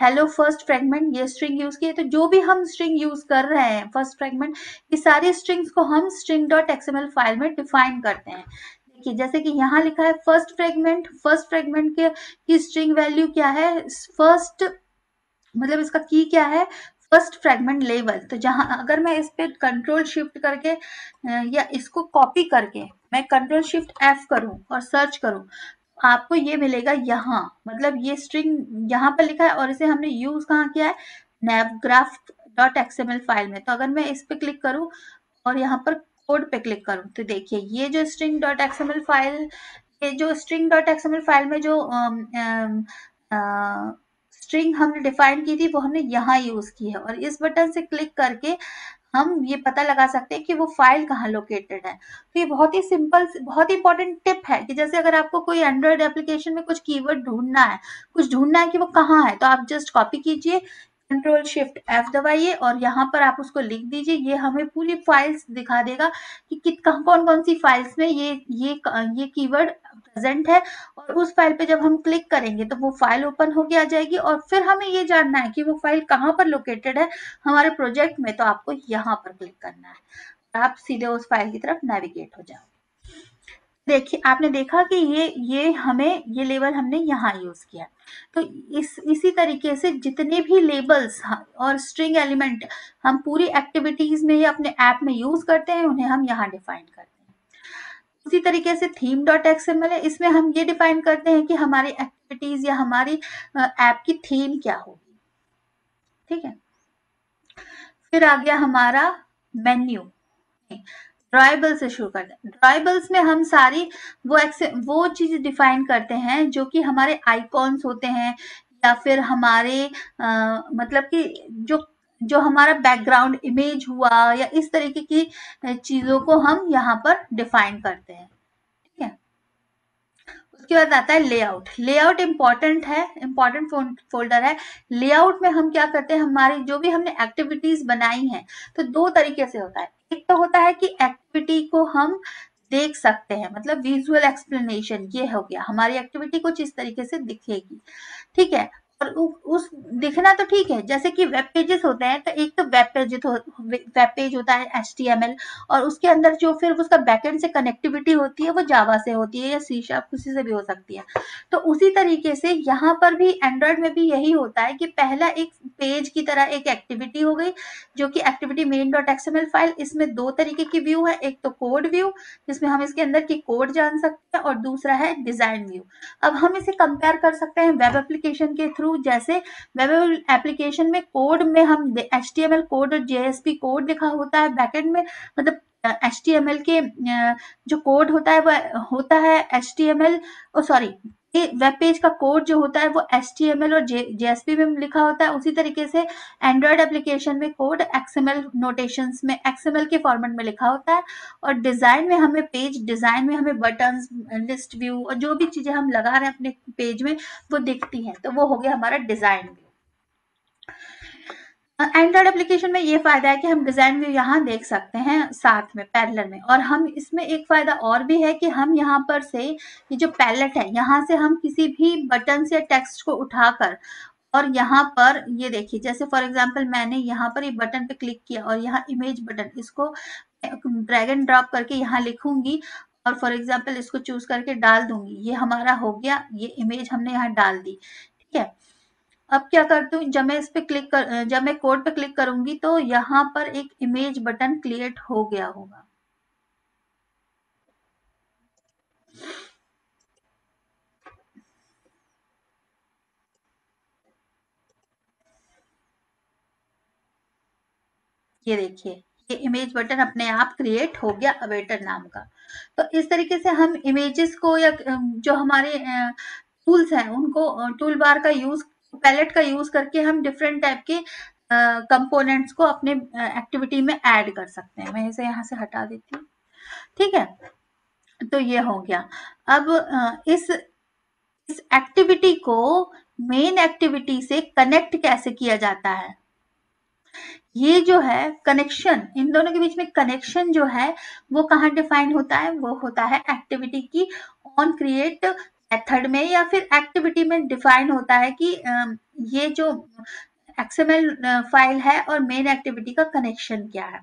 हेलो फर्स्ट फ्रेगमेंट ये स्ट्रिंग यूज की है। तो जो भी हम स्ट्रिंग यूज कर रहे हैं फर्स्ट फ्रेगमेंट, ये सारी स्ट्रिंग्स को हम string.xml फाइल में डिफाइन करते हैं। देखिए जैसे कि यहाँ लिखा है फर्स्ट फ्रेगमेंट, फर्स्ट फ्रेगमेंट की स्ट्रिंग वैल्यू क्या है, फर्स्ट मतलब इसका की क्या है, फर्स्ट फ्रेगमेंट लेवल। तो जहाँ अगर मैं इस पे कंट्रोल शिफ्ट करके या इसको कॉपी करके मैं कंट्रोल शिफ्ट F करूँ और सर्च करूँ, आपको ये मिलेगा यहाँ, मतलब ये स्ट्रिंग यहाँ पर लिखा है और इसे हमने यूज कहाँ किया है, navgraph.xml फाइल में। तो अगर मैं इस पे क्लिक करूँ और यहाँ पर कोड पे क्लिक करूँ तो देखिए ये जो string.xml फाइल, ये जो string.xml फाइल में जो स्ट्रिंग हमने डिफाइन की थी वो हमने यहाँ यूज की है, और इस बटन से क्लिक करके हम ये पता लगा सकते हैं कि वो फाइल कहाँ लोकेटेड है। तो ये बहुत ही सिंपल, बहुत ही इंपॉर्टेंट टिप है कि जैसे अगर आपको कोई एंड्रॉयड एप्लीकेशन में कुछ कीवर्ड ढूंढना है, कुछ ढूंढना है कि वो कहाँ है, तो आप जस्ट कॉपी कीजिए, कंट्रोल शिफ्ट F दबाइए और यहाँ पर आप उसको लिख दीजिए। ये हमें पूरी फाइल्स दिखा देगा कि कौन कौन सी फाइल्स में ये कीवर्ड प्रेजेंट है, और उस फाइल पे जब हम क्लिक करेंगे तो वो फाइल ओपन होके आ जाएगी। और फिर हमें ये जानना है कि वो फाइल कहाँ पर लोकेटेड है हमारे प्रोजेक्ट में, तो आपको यहाँ पर क्लिक करना है, आप सीधे उस फाइल की तरफ नेविगेट हो जाओ। देखिए, आपने देखा कि ये हमें ये लेबल हमने यहाँ यूज किया। तो इसी तरीके से जितने भी लेबल्स और स्ट्रिंग एलिमेंट हम पूरी एक्टिविटीज में या अपने ऐप में यूज करते हैं, उन्हें हम यहाँ डिफाइन करते हैं। उसी तरीके से थीम डॉट XML है, इसमें हम ये डिफाइन करते हैं कि हमारी एक्टिविटीज या हमारी ऐप की थीम क्या होगी। ठीक है, फिर आ गया हमारा मेन्यू। ड्राइबल से शुरू करते हैं। ड्राइबल्स में हम सारी वो चीज़ डिफाइन करते हैं जो कि हमारे आइकॉन्स होते हैं, या फिर हमारे मतलब कि जो हमारा बैकग्राउंड इमेज हुआ, या इस तरीके की चीज़ों को हम यहाँ पर डिफाइन करते हैं। ठीक है, उसके बाद आता है लेआउट। लेआउट इम्पॉर्टेंट है, इम्पॉर्टेंट फोल्डर है। लेआउट में हम क्या करते हैं, हमारी जो भी हमने एक्टिविटीज बनाई हैं, तो दो तरीके से होता है। एक तो होता है कि एक्टिविटी को हम देख सकते हैं, मतलब विजुअल एक्सप्लेनेशन, ये हो गया हमारी एक्टिविटी कुछ इस तरीके से दिखेगी। ठीक है, और उस दिखना तो ठीक है, जैसे कि वेब पेजेस होते हैं, तो एक तो वेब पेज होता है HTML, और उसके अंदर जो फिर उसका बैकएंड से कनेक्टिविटी होती है वो जावा से होती है या C# किसी से भी हो सकती है। तो उसी तरीके से यहाँ पर भी एंड्रॉयड में भी यही होता है कि पहला एक पेज की तरह एक एक्टिविटी हो गई, जो कि एक्टिविटी main.xml फाइल। इसमें दो तरीके की व्यू है, एक तो कोड व्यू जिसमें हम इसके अंदर की कोड जान सकते हैं, और दूसरा है डिजाइन व्यू। अब हम इसे कंपेयर कर सकते हैं वेब एप्लीकेशन के थ्रू। जैसे वेब एप्लीकेशन में कोड में हम HTML कोड और JSP कोड लिखा होता है बैकएंड में, मतलब HTML के जो कोड होता है वह होता है वेब पेज का कोड जो होता है वो HTML और JSP में लिखा होता है। उसी तरीके से एंड्रॉयड एप्लीकेशन में कोड XML नोटेशंस में XML के फॉर्मेट में लिखा होता है, और डिज़ाइन में हमें पेज डिज़ाइन में हमें बटन्स, लिस्ट व्यू और जो भी चीज़ें हम लगा रहे हैं अपने पेज में वो दिखती हैं। तो वो हो गया हमारा डिज़ाइन व्यू। एंड्रॉयड एप्लीकेशन में ये फायदा है कि हम डिजाइन व्यू यहाँ देख सकते हैं साथ में पैरेलल में, और हम इसमें एक फायदा और भी है कि हम यहाँ पर से ये जो पैलेट है यहाँ से हम किसी भी बटन से टेक्स्ट को उठाकर, और यहाँ पर ये देखिए, जैसे फॉर एग्जांपल मैंने यहाँ पर ये बटन पे क्लिक किया और यहाँ इमेज बटन, इसको ड्रैग एंड ड्रॉप करके यहाँ लिखूंगी और फॉर एग्जाम्पल इसको चूज करके डाल दूंगी। ये हमारा हो गया, ये इमेज हमने यहाँ डाल दी। ठीक है, अब क्या करती हूँ, जब मैं कोड पे क्लिक करूंगी तो यहाँ पर एक इमेज बटन क्रिएट हो गया होगा। ये देखिए, ये इमेज बटन अपने आप क्रिएट हो गया अवेटर नाम का। तो इस तरीके से हम इमेजेस को या जो हमारे टूल्स हैं उनको, टूल बार का यूज, पैलेट का यूज करके हम डिफरेंट टाइप के कंपोनेंट्स को अपने एक्टिविटी में ऐड कर सकते हैं। मैं इसे यहाँ से हटा देती हूँ। ठीक है, तो ये हो गया। अब इस एक्टिविटी को मेन एक्टिविटी से कनेक्ट कैसे किया जाता है, ये जो है कनेक्शन, इन दोनों के बीच में कनेक्शन जो है वो कहाँ डिफाइन होता है, वो होता है एक्टिविटी की ऑन क्रिएट मेथड में, या फिर एक्टिविटी में डिफाइन होता है कि ये जो XML फाइल है और मेन एक्टिविटी का कनेक्शन क्या है।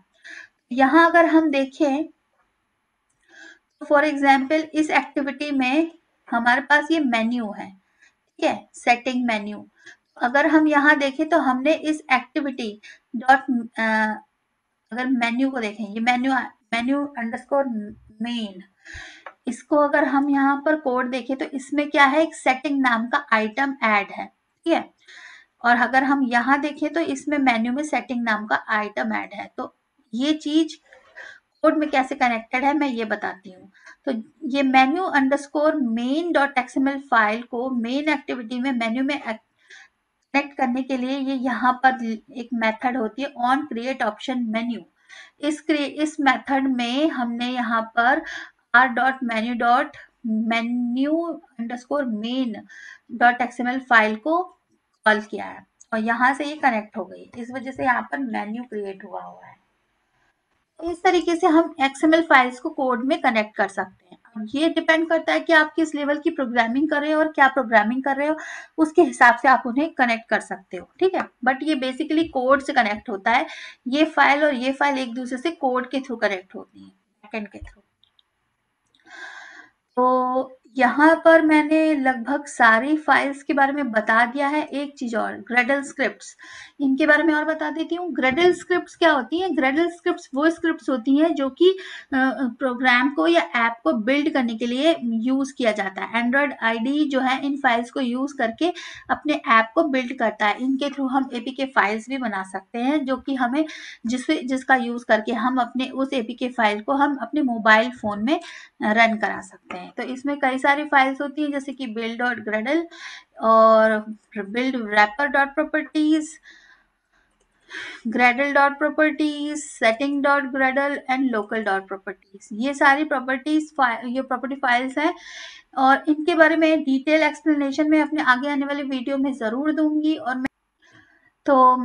यहाँ अगर हम देखें तो फॉर एग्जाम्पल इस एक्टिविटी में हमारे पास ये मेन्यू है, ठीक है, सेटिंग मेन्यू। अगर हम यहाँ देखें तो हमने इस एक्टिविटी डॉट, अगर मेन्यू को देखें, ये मेन्यू _ मेन, इसको अगर हम यहाँ पर कोड देखें तो इसमें क्या है, एक सेटिंग नाम का आइटम ऐड है। ठीक है, और अगर हम यहाँ देखें तो इसमें मेन्यू में सेटिंग नाम का आइटम ऐड है। तो ये चीज कोड में कैसे कनेक्टेड है मैं ये बताती हूँ। तो ये मेन्यू _ main.xml फाइल को मेन एक्टिविटी में मेन्यू में कनेक्ट करने के लिए ये यहाँ पर एक मेथड होती है ऑन क्रिएट ऑप्शन मेन्यू। इस मेथड में हमने यहाँ पर r.menu_main.xml फाइल को कॉल किया है और यहाँ से ये कनेक्ट हो गई, इस वजह से यहाँ पर मेन्यू क्रिएट हुआ है। इस तरीके से हम XML फाइल्स को कोड में कनेक्ट कर सकते हैं। अब ये डिपेंड करता है कि आप किस लेवल की प्रोग्रामिंग कर रहे हो और क्या प्रोग्रामिंग कर रहे हो, उसके हिसाब से आप उन्हें कनेक्ट कर सकते हो, ठीक है। बट ये बेसिकली कोड से कनेक्ट होता है, ये फाइल और ये फाइल एक दूसरे से कोड के थ्रू कनेक्ट होती है, बैकएंड के थ्रू। तो यहाँ पर मैंने लगभग सारी फाइल्स के बारे में बता दिया है। एक चीज और, ग्रेडल स्क्रिप्ट्स, इनके बारे में और बता देती हूँ। ग्रेडल स्क्रिप्ट्स क्या होती हैं? ग्रेडल स्क्रिप्ट्स वो स्क्रिप्ट्स होती हैं जो कि प्रोग्राम को या ऐप को बिल्ड करने के लिए यूज किया जाता है। एंड्रॉयड आईडी जो है इन फाइल्स को यूज करके अपने ऐप को बिल्ड करता है। इनके थ्रू हम एपीके फाइल्स भी बना सकते हैं जो कि हमें जिसका यूज करके हम अपने उस एपीके फाइल को हम अपने मोबाइल फोन में रन करा सकते हैं। तो इसमें कई सारी फाइल्स होती हैं जैसे कि बिल्ड डॉट ग्रेडल और build wrapper dot properties, Gradle dot properties, setting dot Gradle and local dot properties. ये सारी प्रॉपर्टी फाइल्स हैं और इनके बारे में डिटेल एक्सप्लेनेशन में अपने आगे आने वाले वीडियो में जरूर दूंगी। और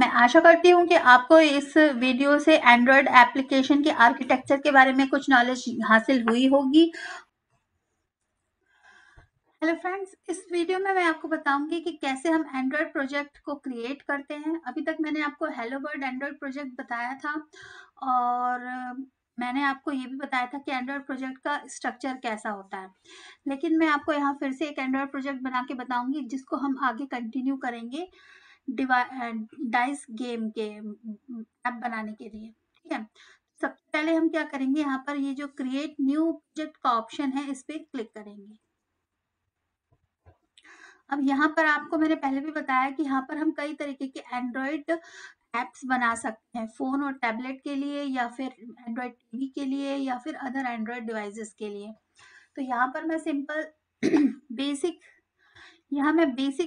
मैं आशा करती हूँ कि आपको इस वीडियो से एंड्रॉयड एप्लीकेशन के आर्किटेक्चर के बारे में कुछ नॉलेज हासिल हुई होगी। हेलो फ्रेंड्स, इस वीडियो में मैं आपको बताऊंगी कि कैसे हम एंड्रॉयड प्रोजेक्ट को क्रिएट करते हैं। अभी तक मैंने आपको हेलो वर्ल्ड एंड्रॉयड प्रोजेक्ट बताया था और मैंने आपको ये भी बताया था कि एंड्रॉयड प्रोजेक्ट का स्ट्रक्चर कैसा होता है, लेकिन मैं आपको यहाँ फिर से एक एंड्रॉयड प्रोजेक्ट बना के बताऊंगी जिसको हम आगे कंटिन्यू करेंगे डाइस गेम के ऐप बनाने के लिए, ठीक है। सबसे पहले हम क्या करेंगे, यहाँ पर ये जो क्रिएट न्यू प्रोजेक्ट का ऑप्शन है इस पर क्लिक करेंगे। अब यहाँ पर आपको मैंने पहले भी बताया कि यहाँ पर हम कई तरीके के एंड्रॉयड एप्स बना सकते हैं, फोन और टैबलेट के लिए या फिर एंड्रॉयड टीवी के लिए या फिर अदर एंड्रॉयड डिवाइसेस के लिए। तो यहाँ पर मैं simple basic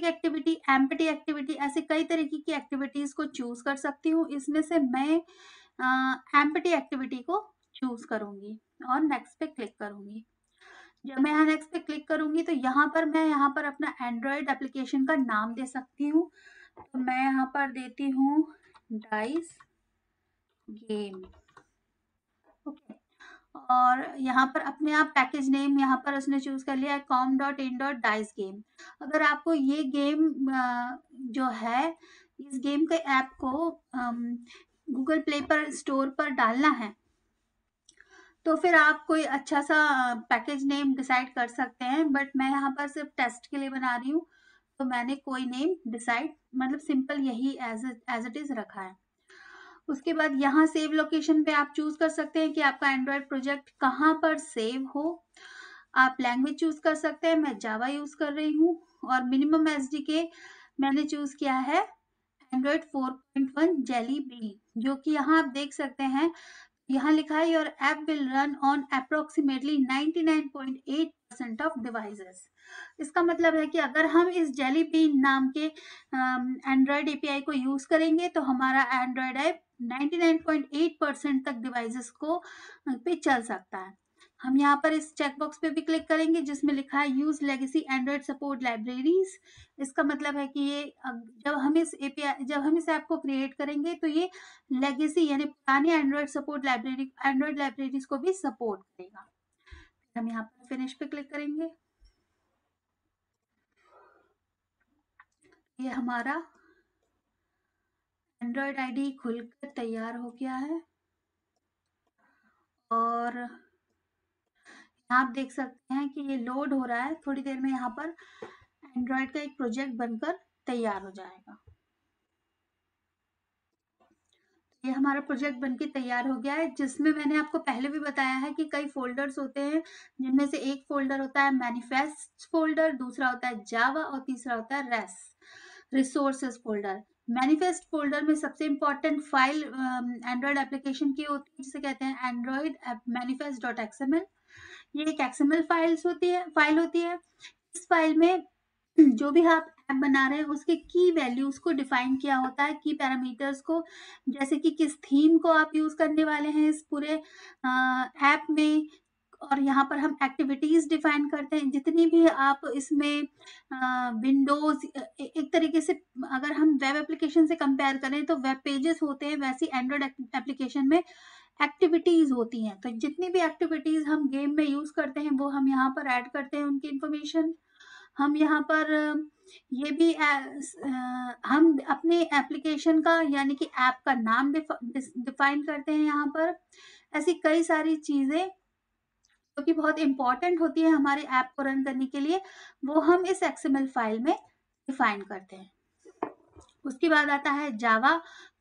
activity, empty activity, ऐसे कई तरीके की एक्टिविटीज को चूज कर सकती हूँ। इसमें से मैं एम्पटी एक्टिविटी को चूज करूंगी और नेक्स्ट पे क्लिक करूंगी। जब मैं यहाँ नेक्स्ट पे क्लिक करूंगी तो मैं यहाँ पर अपना एंड्रॉयड एप्लीकेशन का नाम दे सकती हूँ। तो मैं यहाँ पर देती हूँ डाइस गेम, ओके। और यहाँ पर अपने आप पैकेज नेम यहाँ पर उसने चूज कर लिया है com.in.dice game। अगर आपको ये गेम जो है इस गेम के ऐप को गूगल प्ले पर स्टोर पर डालना है तो फिर आप कोई अच्छा सा पैकेज नेम डिसाइड कर सकते हैं, बट मैं यहाँ पर सिर्फ टेस्ट के लिए बना रही हूँ तो मैंने कोई नेम डिसाइड मतलब सिंपल यही एज इट इज रखा है। उसके बाद यहाँ सेव लोकेशन पे आप चूज कर सकते हैं कि आपका एंड्रॉयड प्रोजेक्ट कहाँ पर सेव हो। आप लैंग्वेज चूज कर सकते हैं, मैं जावा यूज कर रही हूँ। और मिनिमम SDK मैंने चूज किया है एंड्रॉयड 4.1 जेली बीन, जो कि यहाँ आप देख सकते हैं यहाँ लिखा है your app will run on approximately 99.8% of devices. इसका मतलब है कि अगर हम इस जेली बीन नाम के एंड्रॉयड API को यूज करेंगे तो हमारा एंड्रॉयड ऐप 99.8% तक डिवाइसेस को पे चल सकता है। हम यहाँ पर इस चेकबॉक्स पे भी क्लिक करेंगे जिसमें लिखा है use legacy Android support libraries. इसका मतलब है कि ये जब हम इस ऐप को क्रिएट करेंगे तो ये लेगेसी यानी पुरानी एंड्रॉयड लाइब्रेरीज को भी सपोर्ट करेगा। हम यहाँ पर फिनिश पे क्लिक करेंगे, ये हमारा एंड्रॉयड ID खुलकर तैयार हो गया है और आप देख सकते हैं कि ये लोड हो रहा है। थोड़ी देर में यहाँ पर एंड्रॉयड का एक प्रोजेक्ट बनकर तैयार हो जाएगा। ये हमारा प्रोजेक्ट बनके तैयार हो गया है, जिसमें मैंने आपको पहले भी बताया है कि कई फोल्डर्स होते हैं जिनमें से एक फोल्डर होता है मैनिफेस्ट फोल्डर, दूसरा होता है जावा और तीसरा होता है रिसोर्सेज फोल्डर। मैनिफेस्ट फोल्डर में सबसे इम्पोर्टेंट फाइल एंड्रॉयड एप्लीकेशन की होती है जिसे कहते हैं एंड्रॉयड manifest.xml। ये एक XML फाइल होती है। इस फाइल में जो भी आप ऐप बना रहे हैं उसके की वैल्यूज को डिफाइन किया होता है, की पैरामीटर्स को, जैसे कि किस थीम को आप यूज करने वाले हैं इस पूरे ऐप में, और यहाँ पर हम एक्टिविटीज डिफाइन करते हैं। जितनी भी आप इसमें विंडोज, एक तरीके से अगर हम वेब एप्लीकेशन से कंपेयर करें तो वेब पेजेस होते हैं, वैसे एंड्रॉइड एप्लीकेशन में एक्टिविटीज होती हैं। तो जितनी भी एक्टिविटीज हम गेम में यूज करते हैं वो हम यहाँ पर ऐड करते हैं, उनकी इंफॉर्मेशन हम यहाँ पर, ये भी हम अपने एप्लीकेशन का यानी कि ऐप का नाम डिफाइन करते हैं यहाँ पर। ऐसी कई सारी चीजें जो कि बहुत इंपॉर्टेंट होती है हमारे ऐप को रन करने के लिए, वो हम इस XML फाइल में डिफाइन करते हैं। उसके बाद आता है जावा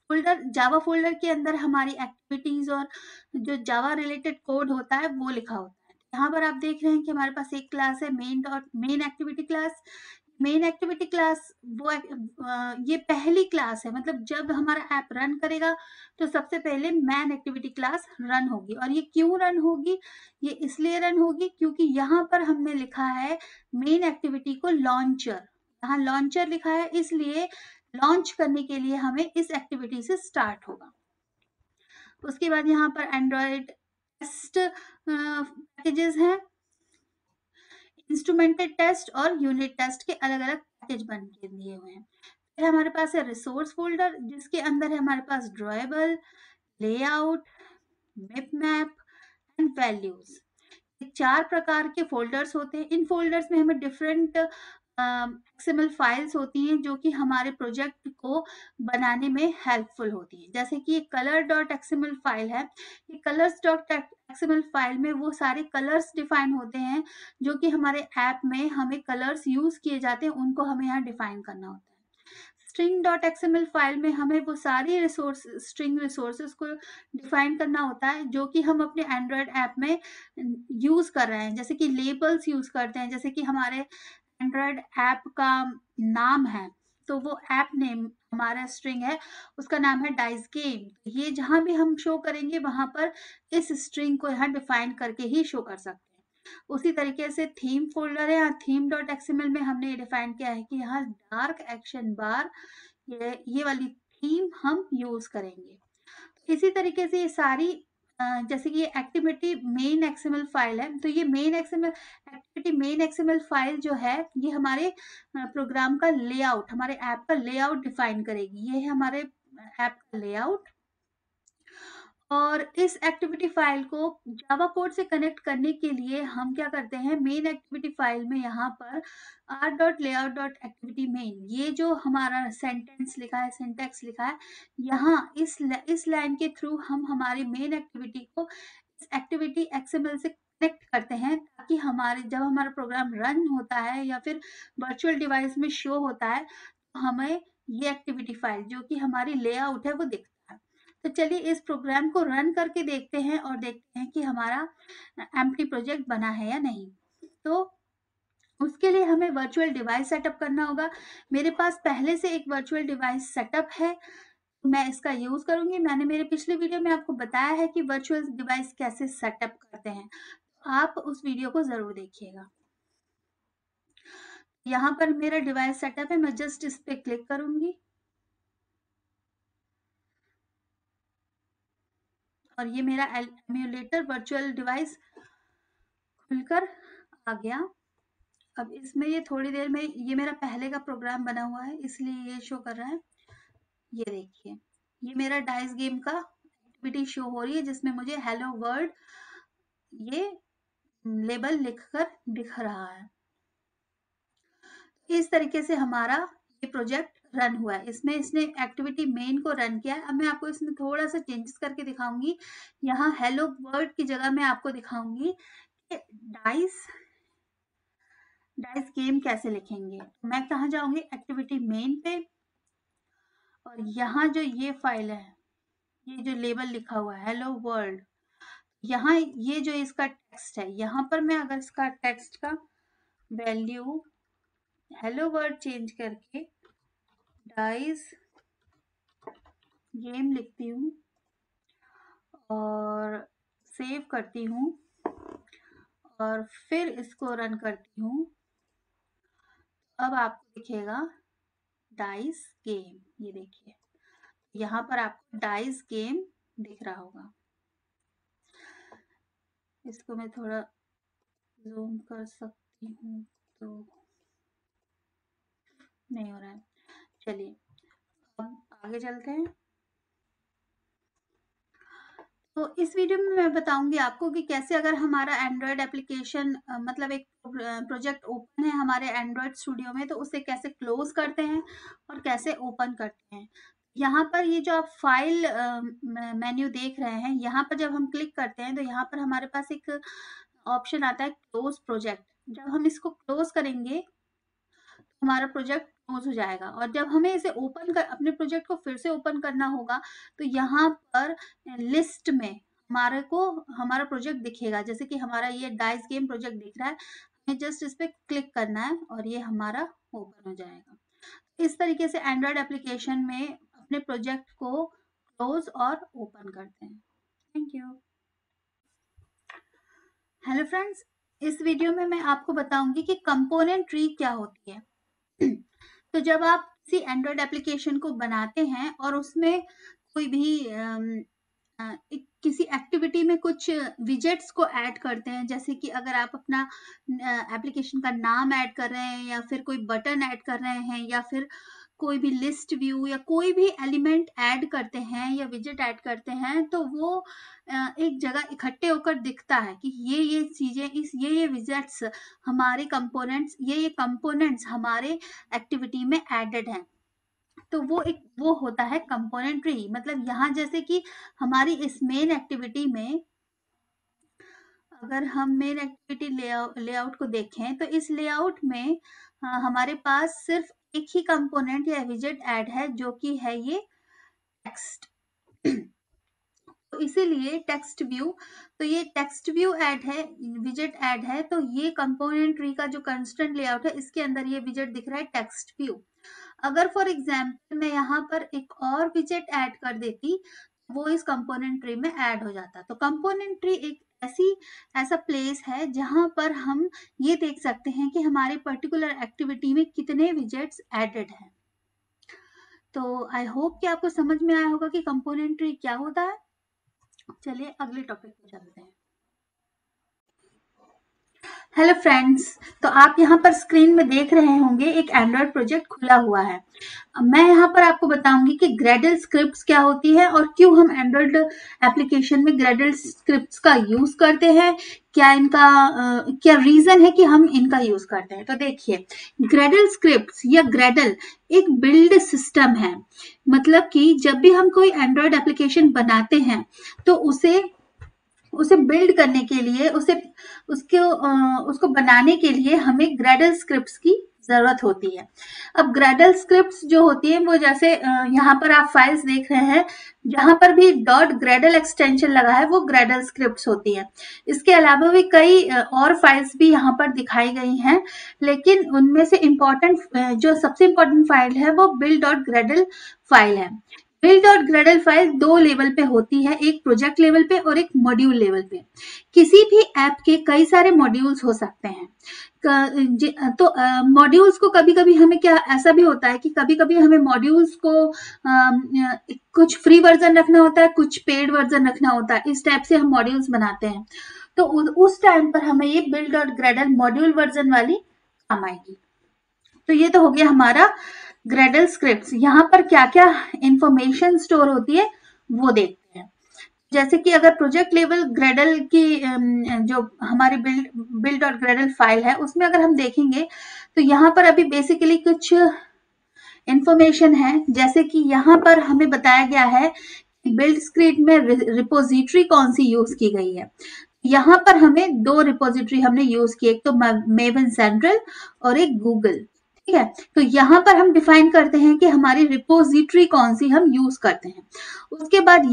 फोल्डर। जावा फोल्डर के अंदर हमारी एक्टिविटीज और जो जावा रिलेटेड कोड होता है वो लिखा होता है। यहाँ पर आप देख रहे हैं कि हमारे पास एक क्लास है main activity class. Main activity class वो ये पहली क्लास है, मतलब जब हमारा ऐप रन करेगा तो सबसे पहले मेन एक्टिविटी क्लास रन होगी। और ये क्यों रन होगी? ये इसलिए रन होगी क्योंकि यहाँ पर हमने लिखा है मेन एक्टिविटी को लॉन्चर, यहाँ लॉन्चर लिखा है, इसलिए लॉन्च करने के लिए हमें इस एक्टिविटी से स्टार्ट होगा। उसके बाद यहाँ पर एंड्रॉयड टेस्ट पैकेजेस हैं, इंस्ट्रूमेंटेड टेस्ट और यूनिट टेस्ट के अलग अलग पैकेज बन के दिए हुए हैं। फिर हमारे पास है रिसोर्स फोल्डर, जिसके अंदर है हमारे पास drawable, layout, bitmap and values. चार प्रकार के फोल्डर्स होते हैं। इन फोल्डर्स में हमें डिफरेंट XML फाइल्स होती हैं जो कि हमारे प्रोजेक्ट को बनाने में हेल्पफुल होती है। जैसे कि color.xml फाइल है, ये colors.xml फाइल में वो सारे कलर्स डिफाइन होते हैं जो कि हमारे ऐप में हमें कलर्स यूज किए जाते हैं, उनको हमें यहाँ डिफाइन करना होता है। string.xml फाइल में हमें वो सारी स्ट्रिंग रिसोर्सेज को डिफाइन करना होता है जो कि हम अपने एंड्रॉयड ऐप में यूज कर रहे हैं। जैसे कि लेबल्स यूज करते हैं, जैसे कि हमारे एंड्रॉयड ऐप का नाम है तो वो ऐप नेम हमारा स्ट्रिंग है, उसका नाम है डाइस गेम। ये जहां भी हम शो करेंगे वहां पर इस स्ट्रिंग को यहाँ डिफाइन करके ही शो कर सकते हैं। उसी तरीके से थीम फोल्डर है, यहाँ theme.xml में हमने ये डिफाइन किया है कि यहाँ डार्क एक्शन बार ये वाली थीम हम यूज करेंगे। इसी तरीके से ये सारी, जैसे कि ये एक्टिविटी मेन XML फाइल है, तो ये मेन XML फाइल जो है ये हमारे प्रोग्राम का लेआउट, हमारे ऐप का लेआउट डिफाइन करेगी। ये है हमारे ऐप का लेआउट। और इस एक्टिविटी फाइल को जावा कोड से कनेक्ट करने के लिए हम क्या करते हैं, मेन एक्टिविटी फाइल में यहाँ पर r.layout.activity_main ये जो हमारा सिंटैक्स लिखा है, यहाँ इस लाइन के थ्रू हम हमारी मेन एक्टिविटी को इस एक्टिविटी XML से कनेक्ट करते हैं, ताकि जब हमारा प्रोग्राम रन होता है या फिर वर्चुअल डिवाइस में शो होता है तो हमें ये एक्टिविटी फाइल जो कि हमारी लेआउट है वो दिखती है। तो चलिए इस प्रोग्राम को रन करके देखते हैं और देखते हैं कि हमारा एम्प्टी प्रोजेक्ट बना है या नहीं। तो उसके लिए हमें वर्चुअल डिवाइस सेटअप करना होगा। मेरे पास पहले से एक वर्चुअल डिवाइस सेटअप है, मैं इसका यूज करूंगी। मैंने मेरे पिछले वीडियो में आपको बताया है कि वर्चुअल डिवाइस कैसे सेटअप करते हैं, आप उस वीडियो को जरूर देखिएगा। यहाँ पर मेरा डिवाइस सेटअप है, मैं जस्ट इस पर क्लिक करूंगी और ये मेरा एम्युलेटर वर्चुअल डिवाइस खुलकर आ गया। अब इसमें ये थोड़ी देर में, ये मेरा पहले का प्रोग्राम बना हुआ है इसलिए ये शो कर रहा है। ये देखिए, ये मेरा डाइस गेम का एक्टिविटी शो हो रही है जिसमें मुझे हेलो वर्ल्ड ये लेबल लिखकर दिख रहा है। इस तरीके से हमारा ये प्रोजेक्ट रन हुआ है। इसमें इसने एक्टिविटी मेन को रन किया है। अब मैं आपको इसमें थोड़ा सा चेंजेस करके दिखाऊंगी। यहाँ हेलो वर्ल्ड की जगह मैं आपको दिखाऊंगी कि डाइस गेम कैसे लिखेंगे। मैं कहाँ जाऊंगी, एक्टिविटी मेन पे, और यहाँ जो ये फाइल है, ये जो लेबल लिखा हुआ है हेलो वर्ल्ड, यहाँ ये जो इसका टेक्स्ट है, यहाँ पर मैं अगर इसका टेक्स्ट का वैल्यू हेलो वर्ल्ड चेंज करके डाइस गेम लिखती हूँ और सेव करती हूँ और फिर इसको रन करती हूँ, अब आपको दिखेगा डाइस गेम, ये देखिए यहाँ पर आपको डाइस गेम दिख रहा होगा। इसको मैं थोड़ा जूम कर सकती हूँ तो नहीं हो रहा है। चलिए अब आगे चलते हैं। तो इस वीडियो में मैं बताऊंगी आपको कि कैसे अगर हमारा एंड्रॉयड एप्लीकेशन मतलब एक प्रोजेक्ट ओपन है हमारे एंड्रॉयड स्टूडियो में तो उसे कैसे क्लोज करते हैं और कैसे ओपन करते हैं। यहाँ पर ये जो आप फाइल मेन्यू देख रहे हैं, यहाँ पर जब हम क्लिक करते हैं तो यहाँ पर हमारे पास एक ऑप्शन आता है क्लोज प्रोजेक्ट। जब हम इसको क्लोज करेंगे तो हमारा प्रोजेक्ट क्लोज हो जाएगा। और जब हमें इसे ओपन कर अपने प्रोजेक्ट को फिर से ओपन करना होगा तो यहाँ पर लिस्ट में हमारा प्रोजेक्ट दिखेगा। जैसे कि हमारा ये डाइस गेम प्रोजेक्ट दिख रहा है, हमें जस्ट इस पर क्लिक करना है और ये हमारा ओपन हो जाएगा। इस तरीके से एंड्रॉयड एप्लीकेशन में अपने प्रोजेक्ट को क्लोज और ओपन करते हैं। Thank you. हेलो फ्रेंड्स, इस वीडियो में मैं आपको बताऊंगी कि कंपोनेंट ट्री क्या होती है। तो जब आप किसी एंड्रॉयड एप्लीकेशन को बनाते हैं और उसमें कोई भी किसी एक्टिविटी में कुछ विजेट्स को ऐड करते हैं, जैसे कि अगर आप अपना एप्लीकेशन का नाम ऐड कर रहे हैं या फिर कोई बटन ऐड कर रहे हैं या फिर कोई भी लिस्ट व्यू या कोई भी एलिमेंट ऐड करते हैं या विजेट ऐड करते हैं तो वो एक जगह इकट्ठे होकर दिखता है कि ये चीज़ें, ये विजेट्स हमारे कंपोनेंट्स, ये कंपोनेंट्स हमारे एक्टिविटी में एडेड हैं। तो वो होता है कंपोनेंट ट्री। मतलब यहाँ जैसे कि हमारी इस मेन एक्टिविटी में अगर हम मेन एक्टिविटी लेआउट को देखें तो इस लेआउट में हमारे पास सिर्फ एक ही कंपोनेंट या विजेट ऐड है जो कि है ये टेक्स्ट। तो इसीलिए टेक्स्ट व्यू, तो ये टेक्स्ट व्यू ऐड है, विजेट ऐड है। तो ये कंपोनेंट ट्री का जो कंस्ट्रेंट लेआउट है इसके अंदर ये विजेट दिख रहा है टेक्स्ट व्यू। अगर फॉर एग्जांपल मैं यहाँ पर एक और विजेट ऐड कर देती वो इस कंपोनेंट ट्री में ऐड हो जाता। तो कंपोनेंट ट्री एक ऐसा प्लेस है जहां पर हम ये देख सकते हैं कि हमारे पर्टिकुलर एक्टिविटी में कितने विजेट्स एडेड हैं। तो आई होप कि आपको समझ में आया होगा कि कंपोनेंट ट्री क्या होता है। चलिए अगले टॉपिक पे चलते हैं। हेलो फ्रेंड्स, तो आप यहाँ पर स्क्रीन में देख रहे होंगे एक एंड्रॉयड प्रोजेक्ट खुला हुआ है। मैं यहाँ पर आपको बताऊंगी कि ग्रेडल स्क्रिप्ट्स क्या होती है और क्यों हम एंड्रॉयड एप्लीकेशन में ग्रेडल स्क्रिप्ट्स का यूज करते हैं, क्या रीजन है कि हम इनका यूज करते हैं। तो देखिए ग्रेडल स्क्रिप्ट्स या ग्रेडल एक बिल्ड सिस्टम है। मतलब कि जब भी हम कोई एंड्रॉयड एप्लीकेशन बनाते हैं तो उसे बिल्ड करने के लिए, उसको बनाने के लिए हमें ग्रेडल स्क्रिप्ट्स की जरूरत होती है। अब ग्रेडल स्क्रिप्ट्स जो होती है वो जैसे यहाँ पर आप फाइल्स देख रहे हैं जहाँ पर भी डॉट ग्रेडल एक्सटेंशन लगा है वो ग्रेडल स्क्रिप्ट्स होती है। इसके अलावा भी कई और फाइल्स भी यहाँ पर दिखाई गई हैं, लेकिन उनमें से सबसे इम्पोर्टेंट फाइल है वो बिल्ड डॉट ग्रेडल फाइल है। बिल्ड और ग्रेडल फाइल दो लेवल पे होती है, एक प्रोजेक्ट लेवल पे और एक मॉड्यूल लेवल पे। किसी भी ऐप के कई सारे मॉड्यूल्स हो सकते हैं। तो मॉड्यूल्स को कभी कभी हमें ऐसा भी होता है कि कभी कभी हमें मॉड्यूल्स को कुछ फ्री वर्जन रखना होता है, कुछ पेड वर्जन रखना होता है। इस टाइप से हम मॉड्यूल्स बनाते हैं। तो उस टाइम पर हमें ये बिल्ड और ग्रेडल मॉड्यूल वर्जन वाली काम आएगी। तो ये तो हो गया हमारा ग्रेडल स्क्रिप्ट्स। यहाँ पर क्या क्या इंफॉर्मेशन स्टोर होती है वो देखते हैं। जैसे कि अगर प्रोजेक्ट लेवल ग्रेडल की जो हमारी बिल्ड और ग्रेडल फाइल है उसमें अगर हम देखेंगे तो यहाँ पर अभी बेसिकली कुछ इंफॉर्मेशन है। जैसे कि यहाँ पर हमें बताया गया है कि बिल्ड स्क्रिप्ट में रिपोजिटरी कौन सी यूज की गई है। यहाँ पर हमें दो रिपोजिटरी हमने यूज की, एक तो मेवन सेंट्रल और एक गूगल। ठीक है, तो यहाँ पर हम डिफाइन करते हैं कि हमारी रिपोजिटरी कौन सी हम यूज करते हैं। उसके बाद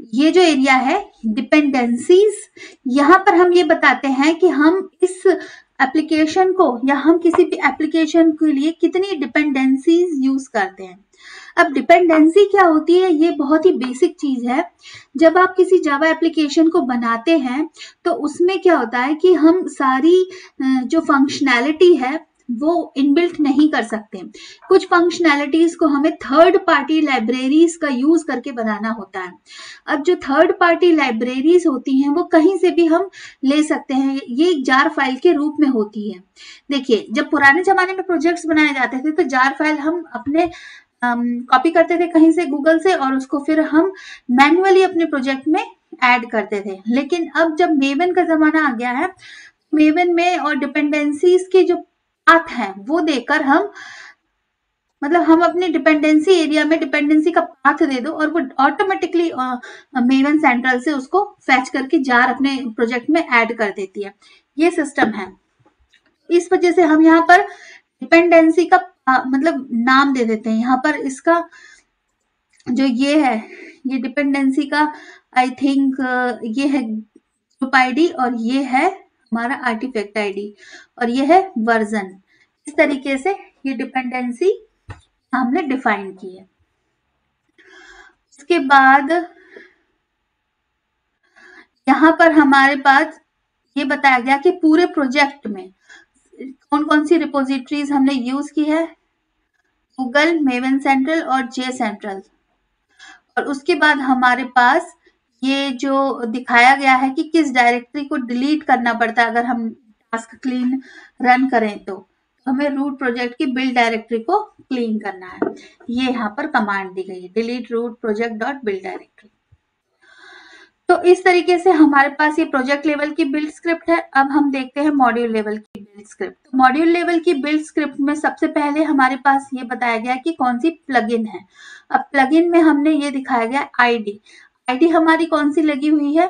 ये जो एरिया है डिपेंडेंसीज, यहाँ पर हम ये बताते हैं कि हम इस एप्लीकेशन को या हम किसी भी एप्लीकेशन के लिए कितनी डिपेंडेंसीज यूज करते हैं। अब डिपेंडेंसी क्या होती है, ये बहुत ही बेसिक चीज है। जब आप किसी जावा एप्लीकेशन को बनाते हैं तो उसमें क्या होता है कि हम सारी जो फंक्शनैलिटी है वो इनबिल्ट नहीं कर सकते। कुछ फंक्शनैलिटीज को हमें थर्ड पार्टी लाइब्रेरीज का यूज करके बनाना होता है। अब जो थर्ड पार्टी लाइब्रेरीज होती हैं वो कहीं से भी हम ले सकते हैं, ये एक जार फाइल के रूप में होती है। देखिए, जब पुराने जमाने में प्रोजेक्ट्स बनाए जाते थे तो जार फाइल हम अपने कॉपी करते थे कहीं से गूगल से, और उसको फिर हम मैन्युअली अपने प्रोजेक्ट में ऐड करते थे। लेकिन अब जब मेवन का जमाना आ गया है, मेवन में और डिपेंडेंसीज के जो पाथ है वो देकर हम, मतलब हम अपने डिपेंडेंसी एरिया में डिपेंडेंसी का पाथ दे दो और वो ऑटोमेटिकली मेवन सेंट्रल से उसको फैच करके जार अपने प्रोजेक्ट में ऐड कर देती है। ये सिस्टम है। इस वजह से हम यहाँ पर डिपेंडेंसी का मतलब नाम दे देते हैं। यहाँ पर इसका जो ये है, ये डिपेंडेंसी का आई थिंक ये है ग्रुप आईडी और ये है हमारा आर्टिफैक्ट आईडी और ये है वर्जन। इस तरीके से ये डिपेंडेंसी हमने डिफाइन की है। इसके बाद यहाँ पर हमारे पास ये बताया गया कि पूरे प्रोजेक्ट में कौन कौन सी रिपोजिटरीज हमने यूज की है, गूगल, मेवन सेंट्रल और जे सेंट्रल। और उसके बाद हमारे पास ये जो दिखाया गया है कि किस डायरेक्टरी को डिलीट करना पड़ता है अगर हम टास्क क्लीन रन करें तो हमें रूट प्रोजेक्ट की बिल्ड डायरेक्टरी को क्लीन करना है। ये यहाँ पर कमांड दी गई है, delete root project dot build directory. तो इस तरीके से हमारे पास ये प्रोजेक्ट लेवल की बिल्ड स्क्रिप्ट है। अब हम देखते हैं मॉड्यूल लेवल की बिल्ड स्क्रिप्ट। मॉड्यूल लेवल की बिल्ड स्क्रिप्ट में सबसे पहले हमारे पास ये बताया गया कि कौन सी प्लगइन है। अब प्लगइन में हमने ये दिखाया गया आईडी हमारी कौन सी लगी हुई है,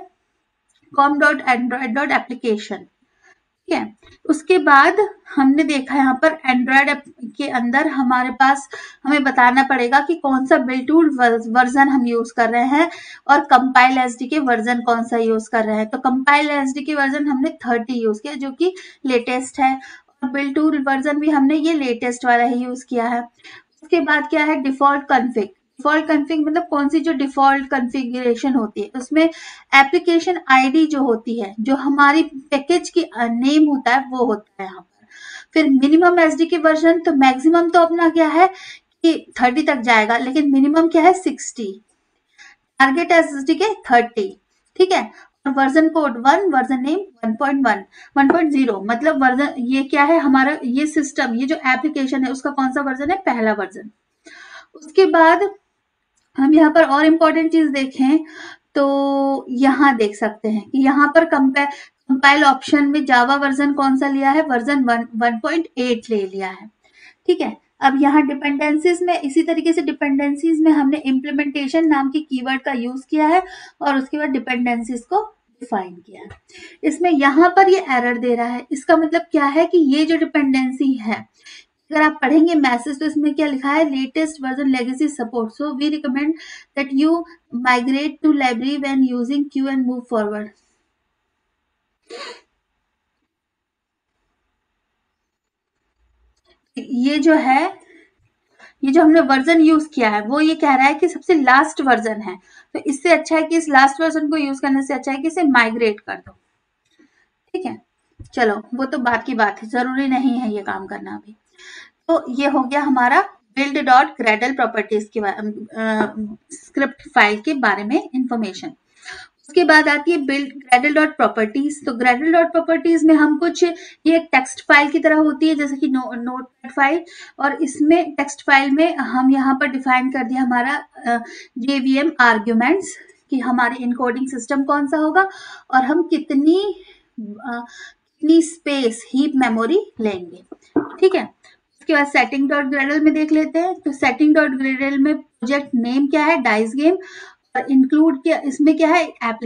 com.android.application, ठीक है। उसके बाद हमने देखा यहाँ पर एंड्रॉयड के अंदर हमारे पास हमें बताना पड़ेगा कि कौन सा बिल्ड टूल वर्जन हम यूज कर रहे हैं और कंपाइल एसडीके वर्जन कौन सा यूज कर रहे हैं। तो कंपाइल एसडीके वर्जन हमने 30 यूज किया जो कि लेटेस्ट है, और बिल्ड टूल वर्जन भी हमने ये लेटेस्ट वाला ही यूज किया है। उसके बाद क्या है, डिफॉल्ट कॉन्फ़िग मतलब कौन सी जो डिफॉल्ट कॉन्फ़िगरेशन होती है, उसमें एप्लीकेशन आईडी जो होती है, जो हमारी पैकेज की नेम होता है वो होता है यहाँ पर। फिर मिनिमम एसडीके वर्जन, तो मैक्सिमम तो अपना क्या है कि 30 तक जाएगा, लेकिन मिनिमम क्या है 60। टारगेट एसडीके 30, ठीक है। और वर्जन कोड 1, वर्जन नेम 1.0, मतलब वर्जन ये क्या है हमारा, ये सिस्टम, ये जो एप्लीकेशन है उसका कौन सा वर्जन है, पहला वर्जन। उसके बाद हम यहाँ पर और इम्पोर्टेंट चीज देखें तो यहाँ देख सकते हैं कि यहाँ पर कंपाइल ऑप्शन में जावा वर्जन कौन सा लिया है, वर्जन 1.8 ले लिया है, ठीक है। अब यहाँ डिपेंडेंसीज में इसी तरीके से डिपेंडेंसीज में हमने इम्प्लीमेंटेशन नाम के कीवर्ड का यूज किया है और उसके बाद डिपेंडेंसीज को डिफाइन किया है। इसमें यहाँ पर ये एरर दे रहा है, इसका मतलब क्या है कि ये जो डिपेंडेंसी है, अगर आप पढ़ेंगे मैसेज तो इसमें क्या लिखा है, latest version legacy support, so we recommend that you migrate to library when using Q and move forward. ये जो है, ये जो हमने वर्जन यूज किया है वो ये कह रहा है कि सबसे लास्ट वर्जन है, तो इससे अच्छा है कि इस लास्ट वर्जन को यूज करने से अच्छा है कि इसे माइग्रेट कर दो, ठीक है। चलो, वो तो बात की बात है, जरूरी नहीं है ये काम करना अभी। तो ये हो गया हमारा build.gradle प्रॉपर्टीज के स्क्रिप्ट फाइल के बारे में इंफॉर्मेशन। उसके बाद आती है बिल्ड gradle.properties। तो gradle.properties में हम कुछ, ये एक टेक्स्ट फाइल की तरह होती है जैसे कि नोटपैड फाइल, और इसमें टेक्स्ट फाइल में हम यहाँ पर डिफाइन कर दिया हमारा JVM आर्ग्यूमेंट्स कि हमारे इनकोडिंग सिस्टम कौन सा होगा और हम कितनी स्पेस हीप मेमोरी लेंगे, ठीक है। उसके बाद setting.gradle में देख लेते हैं। तो setting.gradle में प्रोजेक्ट नेम क्या है, डाइस गेम, और इंक्लूड क्या, इसमें क्या है, ऐप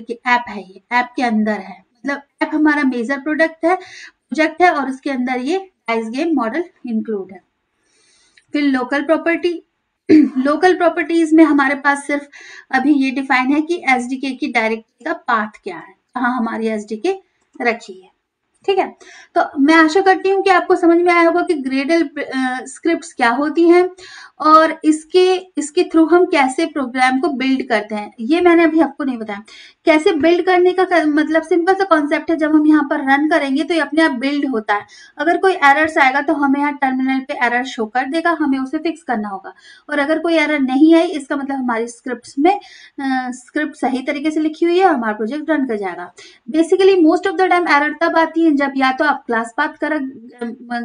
है, ये ऐप के अंदर है, मतलब ऐप हमारा मेजर प्रोजेक्ट है और उसके अंदर ये डाइस गेम मॉडल इंक्लूड है। फिर लोकल प्रॉपर्टी, लोकल प्रॉपर्टीज में हमारे पास सिर्फ अभी ये डिफाइन है कि एसडीके की डायरेक्टरी का पाथ क्या है, कहाँ हमारी एसडीके रखी है, ठीक है। तो मैं आशा करती हूँ कि आपको समझ में आया होगा कि ग्रेडल स्क्रिप्ट्स क्या होती हैं और इसके थ्रू हम कैसे प्रोग्राम को बिल्ड करते हैं, ये मैंने अभी आपको नहीं बताया। कैसे बिल्ड करने का मतलब सिंपल सा कॉन्सेप्ट है, जब हम यहाँ पर रन करेंगे तो ये अपने आप बिल्ड होता है। अगर कोई एरर्स आएगा तो हमें यहाँ टर्मिनल पे एरर शो कर देगा, हमें उसे फिक्स करना होगा। और अगर कोई एरर नहीं आई इसका मतलब हमारी स्क्रिप्ट में स्क्रिप्ट सही तरीके से लिखी हुई है, हमारा प्रोजेक्ट रन कर जाएगा। Basically most of the time error तब आती है जब या तो आप क्लास पाथ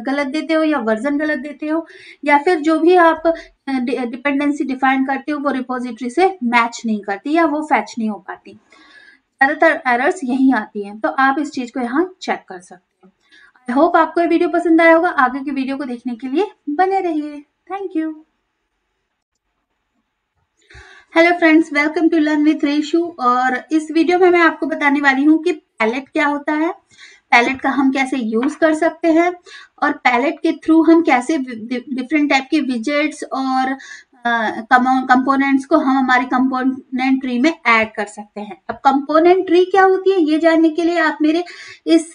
गलत देते हो या वर्जन गलत देते हो या फिर जो भी आप डिपेंडेंसी डिफाइन करते हो वो रिपोजिटरी से मैच नहीं करती या वो फैच नहीं हो पाती। ज्यादातर एरर्स यही आती हैं, तो आप इस चीज को यहाँ चेक कर सकते हो। आई होप आपको ये वीडियो पसंद आया होगा। आगे की वीडियो को देखने के लिए बने रहिए। Thank you. Hello friends, welcome to learn with Reshu. और इस वीडियो में मैं आपको बताने वाली हूँ कि पैलेट क्या होता है, पैलेट का हम कैसे यूज कर सकते हैं और पैलेट के थ्रू हम कैसे डिफरेंट टाइप के विजेट्स और कंपोनेंट्स को हम हमारे कंपोनेंट ट्री में ऐड कर सकते हैं। अब कंपोनेंट ट्री क्या होती है ये जानने के लिए आप मेरे इस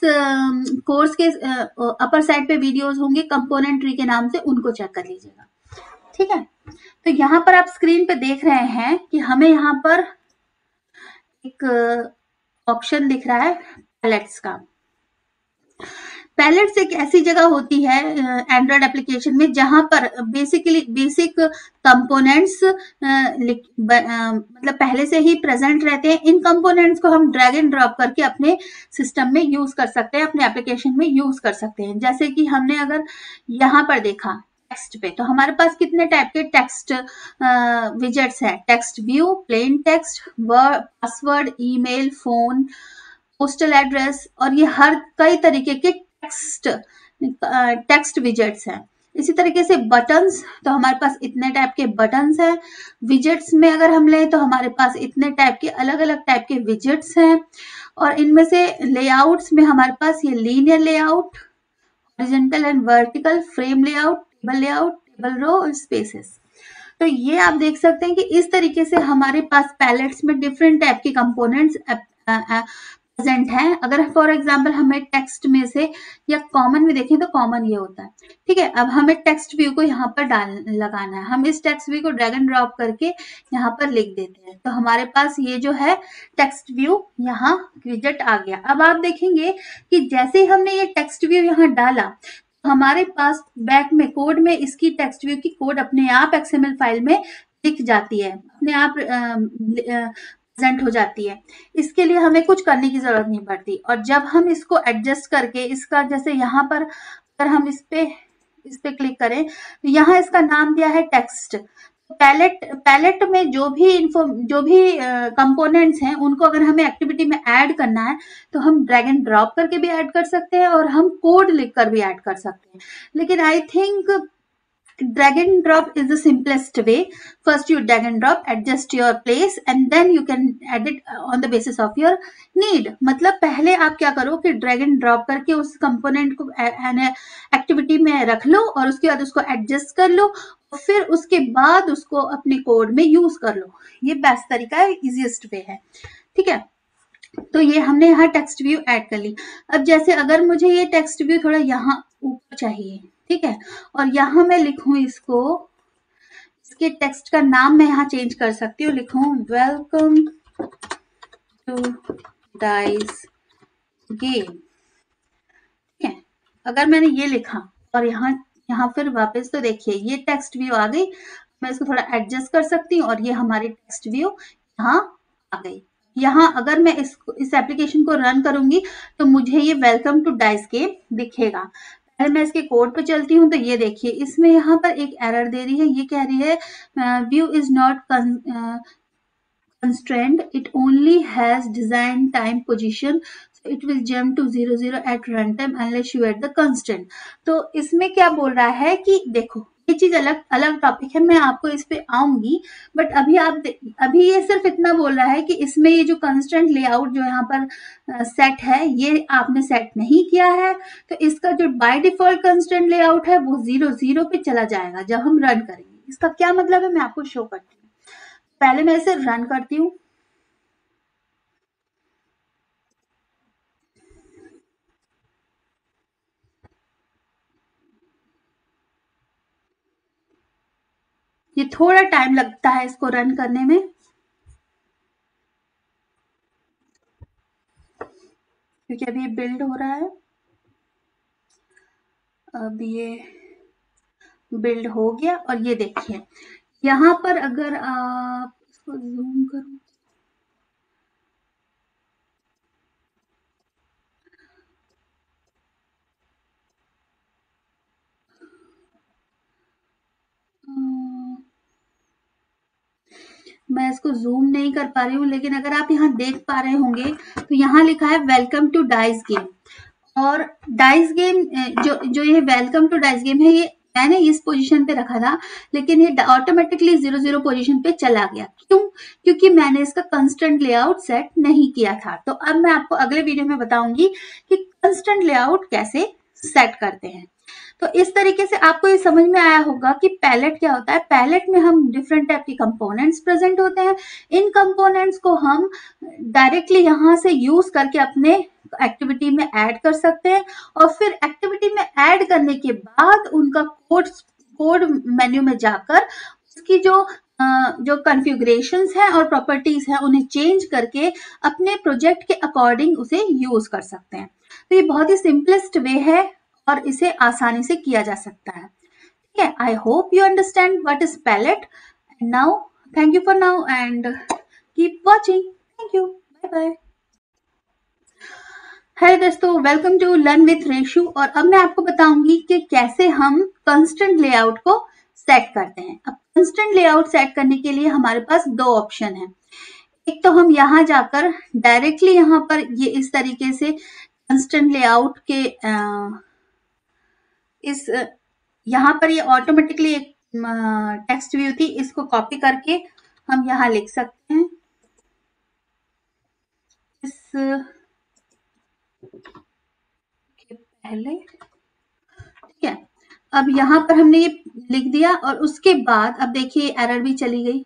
कोर्स के अपर साइड पे वीडियोस होंगे कंपोनेंट ट्री के नाम से, उनको चेक कर लीजिएगा। ठीक है, तो यहाँ पर आप स्क्रीन पे देख रहे हैं कि हमें यहाँ पर एक ऑप्शन दिख रहा है पैलेट्स का। पैलेट्स एक ऐसी जगह होती है एंड्रॉयड एप्लीकेशन में जहां पर बेसिकली बेसिक कंपोनेंट्स मतलब पहले से ही प्रेजेंट रहते हैं। इन कंपोनेंट्स को हम ड्रैग एंड ड्रॉप करके अपने सिस्टम में यूज कर सकते हैं, अपने एप्लीकेशन में यूज कर सकते हैं। जैसे कि हमने अगर यहाँ पर देखा टेक्स्ट पे, तो हमारे पास कितने टाइप के टेक्स्ट विजेट्स हैं, text view, plain text, password, email, phone, postal address, और ये हर कई तरीके के टेक्स्ट विजेट्स हैं। इसी तरीके से बटन्स, तो हमारे पास इतने टाइप के बटन्स हैं। विजेट्स में अगर हम लें तो हमारे पास इतने टाइप के अलग अलग टाइप के विजेट्स हैं। और इनमें से लेआउट्स में हमारे पास ये linear layout, horizontal and vertical, frame layout, table layout, table row और स्पेसेस। तो ये आप देख सकते हैं कि इस तरीके से हमारे पास पैलेट्स में डिफरेंट टाइप के कंपोनेंट्स प्रेजेंट है। अगर फॉर एग्जाम्पल हमें टेक्स्ट में से या कॉमन में देखें तो कॉमन ये होता है। ठीक है, अब हमें टेक्स्ट व्यू को यहाँ पर लगाना है। हम इस टेक्स्ट व्यू को ड्रैग एंड ड्रॉप करके यहाँ पर लिख देते हैं, तो हमारे पास ये जो है टेक्स्ट व्यू यहाँ विजेट आ गया। अब आप देखेंगे कि जैसे ही हमने ये टेक्स्ट व्यू यहाँ डाला, हमारे पास बैक में कोड में इसकी टेक्स्ट व्यू की कोड अपने आप एक्सएमएल फाइल में दिख जाती है, अपने आप प्रेजेंट हो जाती है। इसके लिए हमें कुछ करने की जरूरत नहीं पड़ती। और जब हम इसको एडजस्ट करके इसका, जैसे यहाँ पर अगर हम इस पे क्लिक करें तो यहाँ इसका नाम दिया है टेक्स्ट। पैलेट में जो भी कंपोनेंट्स हैं उनको अगर हमें एक्टिविटी में ऐड करना है तो हम ड्रैग एंड ड्रॉप करके भी ऐड कर सकते हैं और हम कोड लिखकर भी ऐड कर सकते हैं। लेकिन I think drag and drop is the simplest way. First you drag and drop, adjust your place and then you can add it on the basis of your need. मतलब पहले आप क्या करो कि drag and drop करके उस component को activity में रख लो और उसके बाद उसको एडजस्ट कर लो और फिर उसके बाद उसको अपने कोड में यूज कर लो। ये बेस्ट तरीका है, इजीएस्ट वे है। ठीक है, तो ये हमने यहाँ टेक्स्ट व्यू ऐड कर ली। अब जैसे अगर मुझे ये टेक्स्ट व्यू थोड़ा यहाँ ऊपर चाहिए, ठीक है, और यहाँ मैं लिखूं इसको, इसके टेक्स्ट का नाम मैं यहाँ चेंज कर सकती हूँ, लिखूं वेलकम टू डाइस गेम। ठीक है, अगर मैंने ये लिखा और यहाँ फिर वापस, तो देखिए ये टेक्स्ट व्यू आ गई। मैं इसको थोड़ा एडजस्ट कर सकती हूँ और ये हमारी टेक्स्ट व्यू यहाँ आ गई। यहाँ अगर मैं इस एप्लीकेशन को रन करूंगी तो मुझे ये वेलकम टू डाइस गेम दिखेगा। मैं इसके कोड पे चलती हूँ तो ये देखिए इसमें यहाँ पर एक एरर दे रही है, ये कह रही है view is not constrained, it only has design time position, so it will jump to 00 at run time unless you at the constraint. तो इसमें क्या बोल रहा है कि देखो ये चीज अलग टॉपिक है, मैं आपको इस पे आऊंगी, बट अभी ये सिर्फ इतना बोल रहा है कि इसमें ये जो कंस्ट्रेंट लेआउट जो यहाँ पर सेट है ये आपने सेट नहीं किया है, तो इसका जो बाय डिफॉल्ट कंस्ट्रेंट लेआउट है वो 00 पे चला जाएगा जब हम रन करेंगे। इसका क्या मतलब है मैं आपको शो करती हूँ। पहले मैं इसे रन करती हूँ। ये थोड़ा टाइम लगता है इसको रन करने में, क्योंकि अभी ये बिल्ड हो रहा है। अब ये बिल्ड हो गया और ये देखिए यहाँ पर अगर आप इसको जूम करो मैं इसको जूम नहीं कर पा रही हूँ, लेकिन अगर आप यहाँ देख पा रहे होंगे तो यहाँ लिखा है वेलकम टू डाइस गेम। और डाइस गेम जो ये वेलकम टू डाइस गेम है ये मैंने इस पोजीशन पे रखा था, लेकिन ये ऑटोमेटिकली 00 पोजीशन पे चला गया। क्यों? क्योंकि मैंने इसका कंस्टेंट लेआउट सेट नहीं किया था। तो अब मैं आपको अगले वीडियो में बताऊंगी कि कंस्टेंट लेआउट कैसे सेट करते हैं। तो इस तरीके से आपको ये समझ में आया होगा कि पैलेट क्या होता है। पैलेट में हम डिफरेंट टाइप के कंपोनेंट्स प्रेजेंट होते हैं, इन कंपोनेंट्स को हम डायरेक्टली यहाँ से यूज करके अपने एक्टिविटी में ऐड कर सकते हैं, और फिर एक्टिविटी में ऐड करने के बाद उनका कोड मेन्यू में जाकर उसकी जो कॉन्फ़िगरेशंस हैं और प्रॉपर्टीज हैं उन्हें चेंज करके अपने प्रोजेक्ट के अकॉर्डिंग उसे यूज कर सकते हैं। तो ये बहुत ही सिंपलेस्ट वे है और इसे आसानी से किया जा सकता है। ठीक है, I hope you understand what is palette. Now thank you for now and keep watching. Thank you, bye bye. Hello दोस्तों, welcome to learn with Reshu. और अब मैं आपको बताऊंगी कि कैसे हम कंस्टेंट लेआउट को सेट करते हैं। अब कंस्टेंट लेआउट सेट करने के लिए हमारे पास दो ऑप्शन है। एक तो हम यहाँ जाकर डायरेक्टली यहाँ पर ये इस तरीके से कंस्टेंट लेआउट के इस यहाँ पर ये ऑटोमेटिकली एक टेक्स्ट व्यू थी, इसको कॉपी करके हम यहाँ लिख सकते हैं। इस पहले ठीक है, अब यहाँ पर हमने ये लिख दिया और उसके बाद अब देखिए एरर भी चली गई।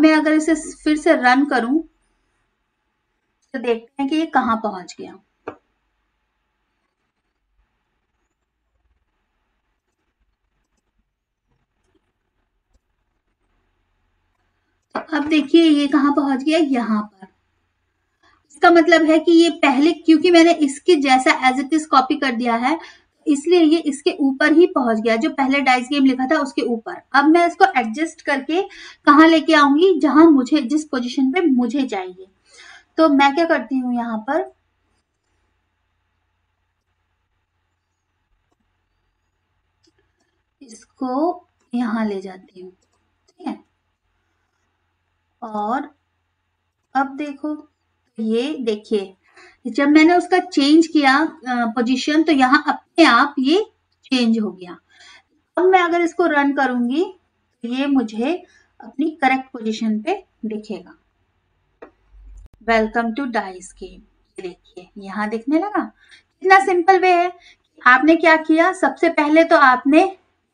मैं अगर इसे फिर से रन करूं तो देखते हैं कि ये कहाँ पहुंच गया। अब देखिए ये कहाँ पहुंच गया, यहाँ पर। इसका मतलब है कि ये पहले, क्योंकि मैंने इसके जैसा एज इट इज कॉपी कर दिया है, इसलिए ये इसके ऊपर ही पहुंच गया, जो पहले डाइस गेम लिखा था उसके ऊपर। अब मैं इसको एडजस्ट करके कहाँ लेके आऊंगी, जहां मुझे, जिस पोजीशन पे मुझे चाहिए। तो मैं क्या करती हूँ यहाँ पर इसको यहाँ ले जाती हूँ, ठीक है। और अब देखो ये देखिए जब मैंने उसका चेंज किया पोजीशन तो यहाँ अपने आप ये चेंज हो गया। अब मैं अगर इसको रन करूंगी तो ये मुझे अपनी करेक्ट पोजीशन पे दिखेगा। वेलकम टू डाइस गेम, देखिए यहाँ दिखने लगा। कितना सिंपल वे है। आपने क्या किया, सबसे पहले तो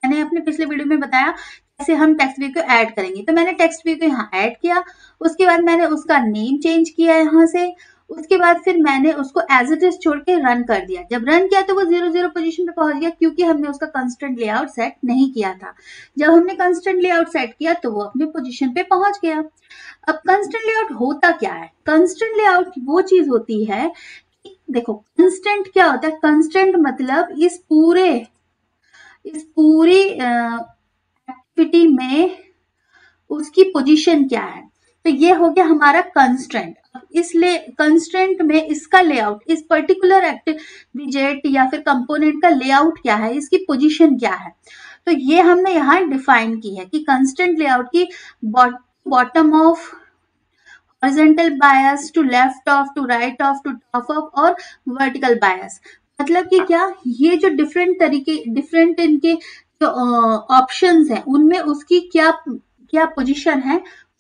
मैंने अपने पिछले वीडियो में बताया ऐसे हम टेक्स्ट व्यू को ऐड करेंगे। तो मैंने टेक्स्ट व्यू को यहाँ ऐड किया, उसके बाद मैंने उसका नेम चेंज किया यहाँ से, उसके बाद फिर मैंने उसको एज इट इज छोड़ के रन कर दिया। जब रन किया तो वो 00 पोजीशन पे पहुंच गया, क्योंकि हमने उसका कंस्टेंट लेआउट सेट नहीं किया था। जब हमने कंस्टेंट लेआउट सेट किया तो वो अपने पोजीशन पे पहुंच गया। अब कंस्टेंट लेआउट होता क्या है? कंस्टेंट लेआउट वो चीज होती है, देखो कंस्टेंट क्या होता है। कंस्टेंट मतलब इस पूरी एक्टिविटी में उसकी पोजीशन क्या है। तो ये हो गया हमारा कंस्टेंट। इसलिए कंस्टेंट में इसका लेआउट, इस पर्टिकुलर विजेट या फिर कंपोनेंट का लेआउट क्या है, इसकी पोजीशन क्या है, तो ये हमने यहाँ डिफाइन की है कि कंस्टेंट लेआउट की bottom of, horizontal bias to left of, to right of, to top of और वर्टिकल बायस। मतलब कि क्या, ये जो डिफरेंट इनके ऑप्शंस हैं उनमें उसकी क्या पोजीशन है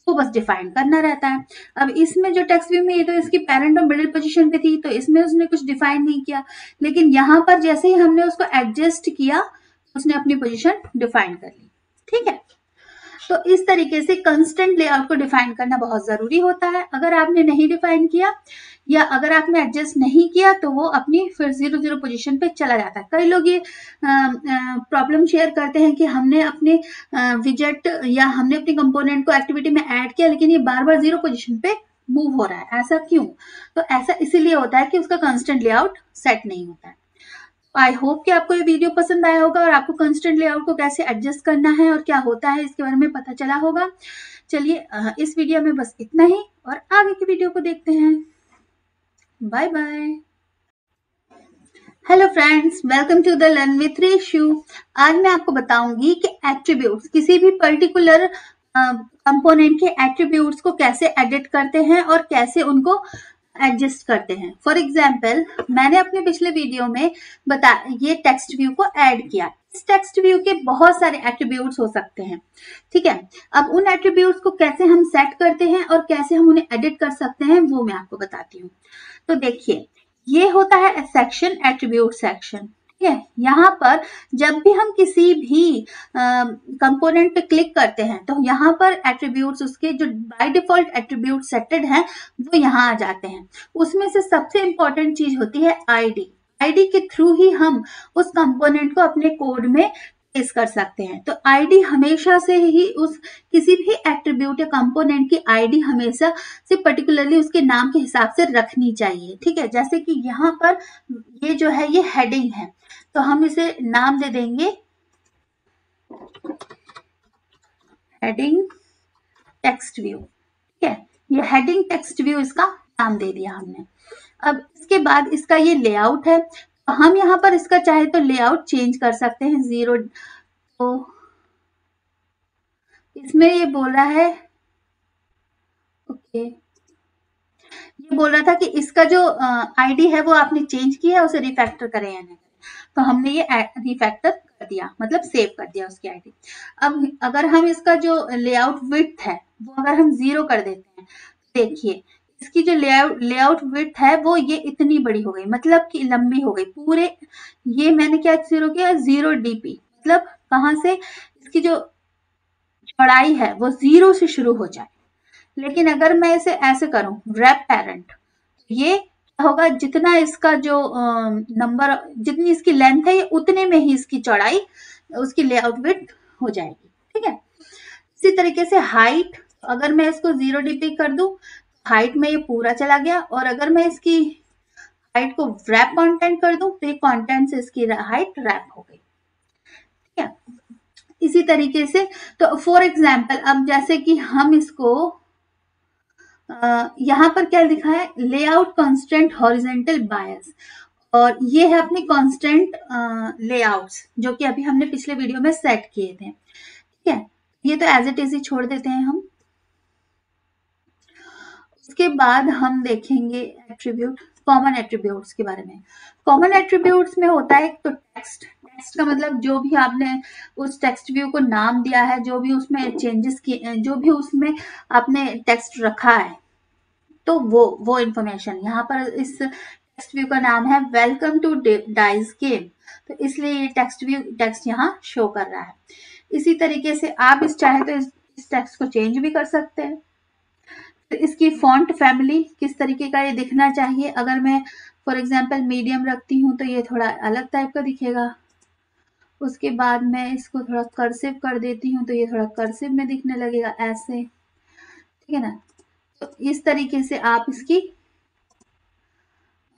वो बस डिफाइन करना रहता है। अब इसमें जो टेक्स्ट व्यू में ये तो इसकी पेरेंट और मिडिल पोजीशन पे थी, तो इसमें उसने कुछ डिफाइन नहीं किया, लेकिन यहाँ पर जैसे ही हमने उसको एडजस्ट किया उसने अपनी पोजीशन डिफाइन कर ली, ठीक है। तो इस तरीके से कंस्टेंट लेआउट को डिफाइन करना बहुत जरूरी होता है। अगर आपने नहीं डिफाइन किया या अगर आपने एडजस्ट नहीं किया तो वो अपनी फिर 0-0 पोजीशन पे चला जाता है। कई लोग ये प्रॉब्लम शेयर करते हैं कि हमने अपने विजेट या हमने अपने कंपोनेंट को एक्टिविटी में ऐड किया लेकिन ये बार बार 0 पोजीशन पे मूव हो रहा है, ऐसा क्यों? तो ऐसा इसीलिए होता है कि उसका कंस्टेंट लेआउट सेट नहीं होता है। आई होप कि आपको ये वीडियो पसंद आया होगा और आपको कंस्टेंट लेआउट को कैसे एडजस्ट करना है और क्या होता है इसके बारे में पता चला होगा। चलिए इस वीडियो में बस इतना ही और आगे की वीडियो को देखते हैं। Bye bye. Hello friends, welcome to the learn with Reshu. आज मैं आपको बताऊंगी कि एट्रीब्यूट्स, किसी भी पर्टिकुलर कंपोनेंट के एट्रीब्यूट्स को कैसे एडिट करते हैं और कैसे उनको एडजस्ट करते हैं। फॉर एग्जाम्पल, मैंने अपने पिछले वीडियो में ये टेक्स्ट व्यू को ऐड किया। इस टेक्स्ट व्यू के बहुत सारे एट्रीब्यूट्स हो सकते हैं, ठीक है। अब उन एट्रीब्यूट्स को कैसे हम सेट करते हैं और कैसे हम उन्हें एडिट कर सकते हैं वो मैं आपको बताती हूँ। तो देखिए, ये होता है सेक्शन, एट्रीब्यूट सेक्शन, ठीक है। यहाँ पर जब भी हम किसी भी कंपोनेंट पे क्लिक करते हैं तो यहाँ पर एट्रीब्यूट्स, उसके जो बाय डिफॉल्ट एट्रीब्यूट सेटेड हैं वो यहाँ आ जाते हैं। उसमें से सबसे इंपॉर्टेंट चीज होती है आईडी। आईडी के थ्रू ही हम उस कंपोनेंट को अपने कोड में प्लेस कर सकते हैं। तो आईडी हमेशा से ही उस किसी भी एट्रीब्यूट या कंपोनेंट की आईडी हमेशा से पर्टिकुलरली उसके नाम के हिसाब से रखनी चाहिए, ठीक है। जैसे कि यहाँ पर ये जो है ये हेडिंग है तो हम इसे नाम दे देंगे हेडिंग टेक्स्ट व्यू, ठीक है। ये हेडिंग टेक्स्ट व्यू इसका नाम दे दिया हमने। अब इसके बाद इसका ये लेआउट है, तो हम यहाँ पर इसका चाहे तो लेआउट चेंज कर सकते हैं। जीरो तो इसमें ये बोल रहा है, ओके, ये बोल रहा था कि इसका जो आईडी है वो आपने चेंज किया है, उसे रिफैक्टर करें या नहीं, तो हमने ये रिफैक्टर कर दिया, मतलब सेव कर दिया उसकी आईडी। अब अगर हम इसका जो लेआउट विड्थ है वो अगर हम 0 कर देते हैं, देखिए इसकी जो लेआउट विड्थ है वो ये इतनी बड़ी हो गई, मतलब कि लंबी हो गई पूरे। ये मैंने क्या 0 किया, 0 dp, मतलब कहाँ से इसकी जो चौड़ाई है वो 0 से शुरू हो जाए। लेकिन अगर मैं इसे ऐसे करूँ रैप पेरेंट, ये होगा जितना इसका जो नंबर, जितनी इसकी लेंथ है उतने में ही इसकी चौड़ाई, उसकी लेआउट विड्थ हो जाएगी, ठीक है। इसी तरीके से हाइट, अगर मैं इसको 0 dp कर दूं, हाइट में ये पूरा चला गया। और अगर मैं इसकी हाइट को रैप कंटेंट कर दूं तो ये कंटेंट से इसकी हाइट रैप हो गई, ठीक है। इसी तरीके से, तो फॉर एग्जाम्पल, अब जैसे कि हम इसको यहाँ पर क्या लिखा है, लेआउट कांस्टेंट हॉरिजेंटल बायस, और ये है अपने कांस्टेंट लेआउट्स जो कि अभी हमने पिछले वीडियो में सेट किए थे, ठीक है। ये तो एज इट इज ही छोड़ देते हैं हम। उसके बाद हम देखेंगे एट्रीब्यूट, कॉमन एट्रीब्यूट्स के बारे में। कॉमन एट्रीब्यूट्स में होता है तो टेक्स्ट, टेक्स्ट का मतलब जो भी आपने उस टेक्स्ट व्यू को नाम दिया है, जो भी उसमें चेंजेस किए, जो भी उसमें आपने टेक्स्ट रखा है, तो वो इंफॉर्मेशन। यहाँ पर इस टेक्स्ट व्यू का नाम है वेलकम टू डाइस गेम, तो इसलिए ये टेक्स्ट व्यू टेक्स्ट यहाँ शो कर रहा है। इसी तरीके से आप इस चाहे तो इस टेक्स्ट को चेंज भी कर सकते हैं। तो इसकी फॉन्ट फैमिली किस तरीके का ये दिखना चाहिए, अगर मैं फॉर एग्जांपल मीडियम रखती हूँ तो ये थोड़ा अलग टाइप का दिखेगा। उसके बाद मैं इसको थोड़ा कर्सिव कर देती हूँ तो ये थोड़ा कर्सिव में दिखने लगेगा, ऐसे, ठीक है ना। तो इस तरीके से आप इसकी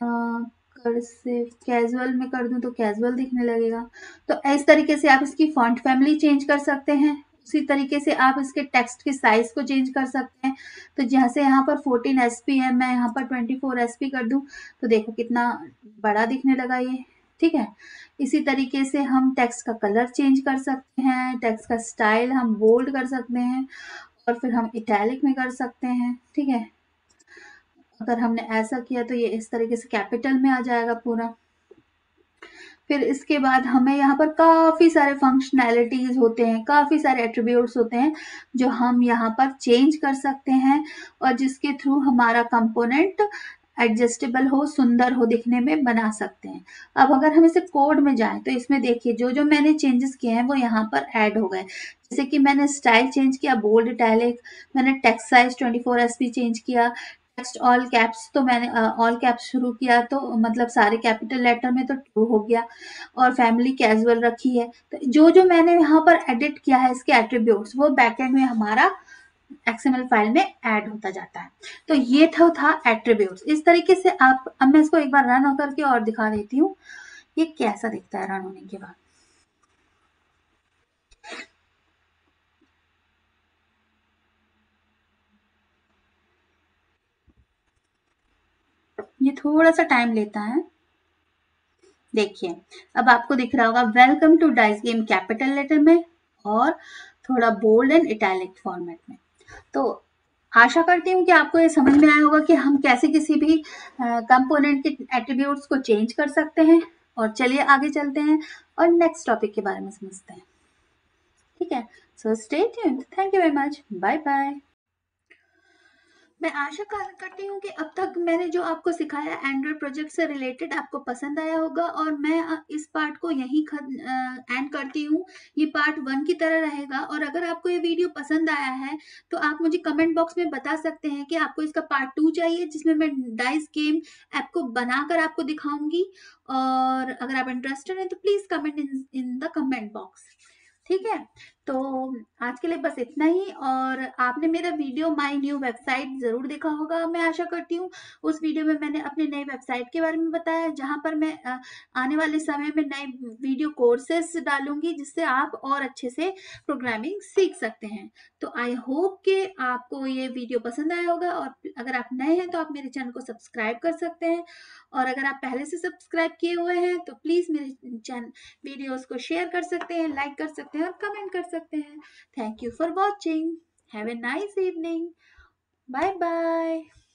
कर्सिव, कैजुअल में कर दूँ तो कैजुअल दिखने लगेगा। तो इस तरीके से आप इसकी फॉन्ट फैमिली चेंज कर सकते हैं। उसी तरीके से आप इसके टेक्स्ट के साइज को चेंज कर सकते हैं। तो जैसे यहाँ पर 14 sp है, मैं यहाँ पर 24 sp कर दूँ तो देखो कितना बड़ा दिखने लगा ये, ठीक है। इसी तरीके से हम टेक्स्ट का कलर चेंज कर सकते हैं, टेक्स्ट का स्टाइल हम बोल्ड कर सकते हैं और फिर हम इटैलिक में कर सकते हैं, ठीक है। अगर हमने ऐसा किया तो ये इस तरीके से कैपिटल में आ जाएगा पूरा। फिर इसके बाद हमें यहाँ पर काफ़ी सारे फंक्शनैलिटीज़ होते हैं, काफ़ी सारे एट्रीब्यूट्स होते हैं जो हम यहाँ पर चेंज कर सकते हैं और जिसके थ्रू हमारा कंपोनेंट एडजस्टेबल हो, सुंदर हो दिखने में बना सकते हैं। अब अगर हम इसे कोड में जाएं तो इसमें देखिए जो जो मैंने चेंजेस किए हैं वो यहाँ पर ऐड हो गए। जैसे कि मैंने स्टाइल चेंज किया बोल्ड इटैलिक, मैंने टेक्स्ट साइज 24 sp चेंज किया, नेक्स्ट ऑल कैप्स, तो मैंने ऑल कैप्स शुरू किया तो मतलब सारे कैपिटल लेटर में तो ट्रू हो गया, और फैमिली कैजुअल रखी है। तो जो जो मैंने यहाँ पर एडिट किया है इसके एट्रीब्यूट्स वो बैकएंड में हमारा XML फाइल में ऐड होता जाता है। तो ये था एट्रीब्यूट्स। इस तरीके से आप, अब मैं इसको एक बार रन करके और दिखा देती हूँ ये कैसा दिखता है रन होने के बाद। ये थोड़ा सा टाइम लेता है। देखिए अब आपको दिख रहा होगा welcome to dice game capital letter में और थोड़ा बोल्ड एंड इटैलिक फॉर्मेट में। तो आशा करती हूँ कि आपको ये समझ में आया होगा कि हम कैसे किसी भी कंपोनेंट के एट्रीब्यूट्स को चेंज कर सकते हैं। और चलिए आगे चलते हैं और नेक्स्ट टॉपिक के बारे में समझते हैं, ठीक है। So stay tuned, thank you very much, bye bye. मैं आशा करती हूँ कि अब तक मैंने जो आपको सिखाया एंड्रॉयड प्रोजेक्ट से रिलेटेड आपको पसंद आया होगा, और मैं इस पार्ट को यहीं एंड करती हूँ। ये पार्ट 1 की तरह रहेगा, और अगर आपको ये वीडियो पसंद आया है तो आप मुझे कमेंट बॉक्स में बता सकते हैं कि आपको इसका पार्ट 2 चाहिए, जिसमें मैं डाइस गेम ऐप को बनाकर आपको दिखाऊंगी। और अगर आप इंटरेस्टेड हैं तो please comment in the comment box, ठीक है। तो आज के लिए बस इतना ही, और आपने मेरा वीडियो माई न्यू वेबसाइट जरूर देखा होगा। मैं आशा करती हूँ उस वीडियो में मैंने अपनी नई वेबसाइट के बारे में बताया, जहाँ पर मैं आने वाले समय में नए वीडियो कोर्सेस डालूंगी, जिससे आप और अच्छे से प्रोग्रामिंग सीख सकते हैं। तो आई होप कि आपको ये वीडियो पसंद आया होगा, और अगर आप नए हैं तो आप मेरे चैनल को सब्सक्राइब कर सकते हैं, और अगर आप पहले से सब्सक्राइब किए हुए हैं तो प्लीज़ मेरे चैनल वीडियोज़ को शेयर कर सकते हैं, लाइक कर सकते हैं और कमेंट कर सकते हैं। Thank you for watching, have a nice evening, bye bye.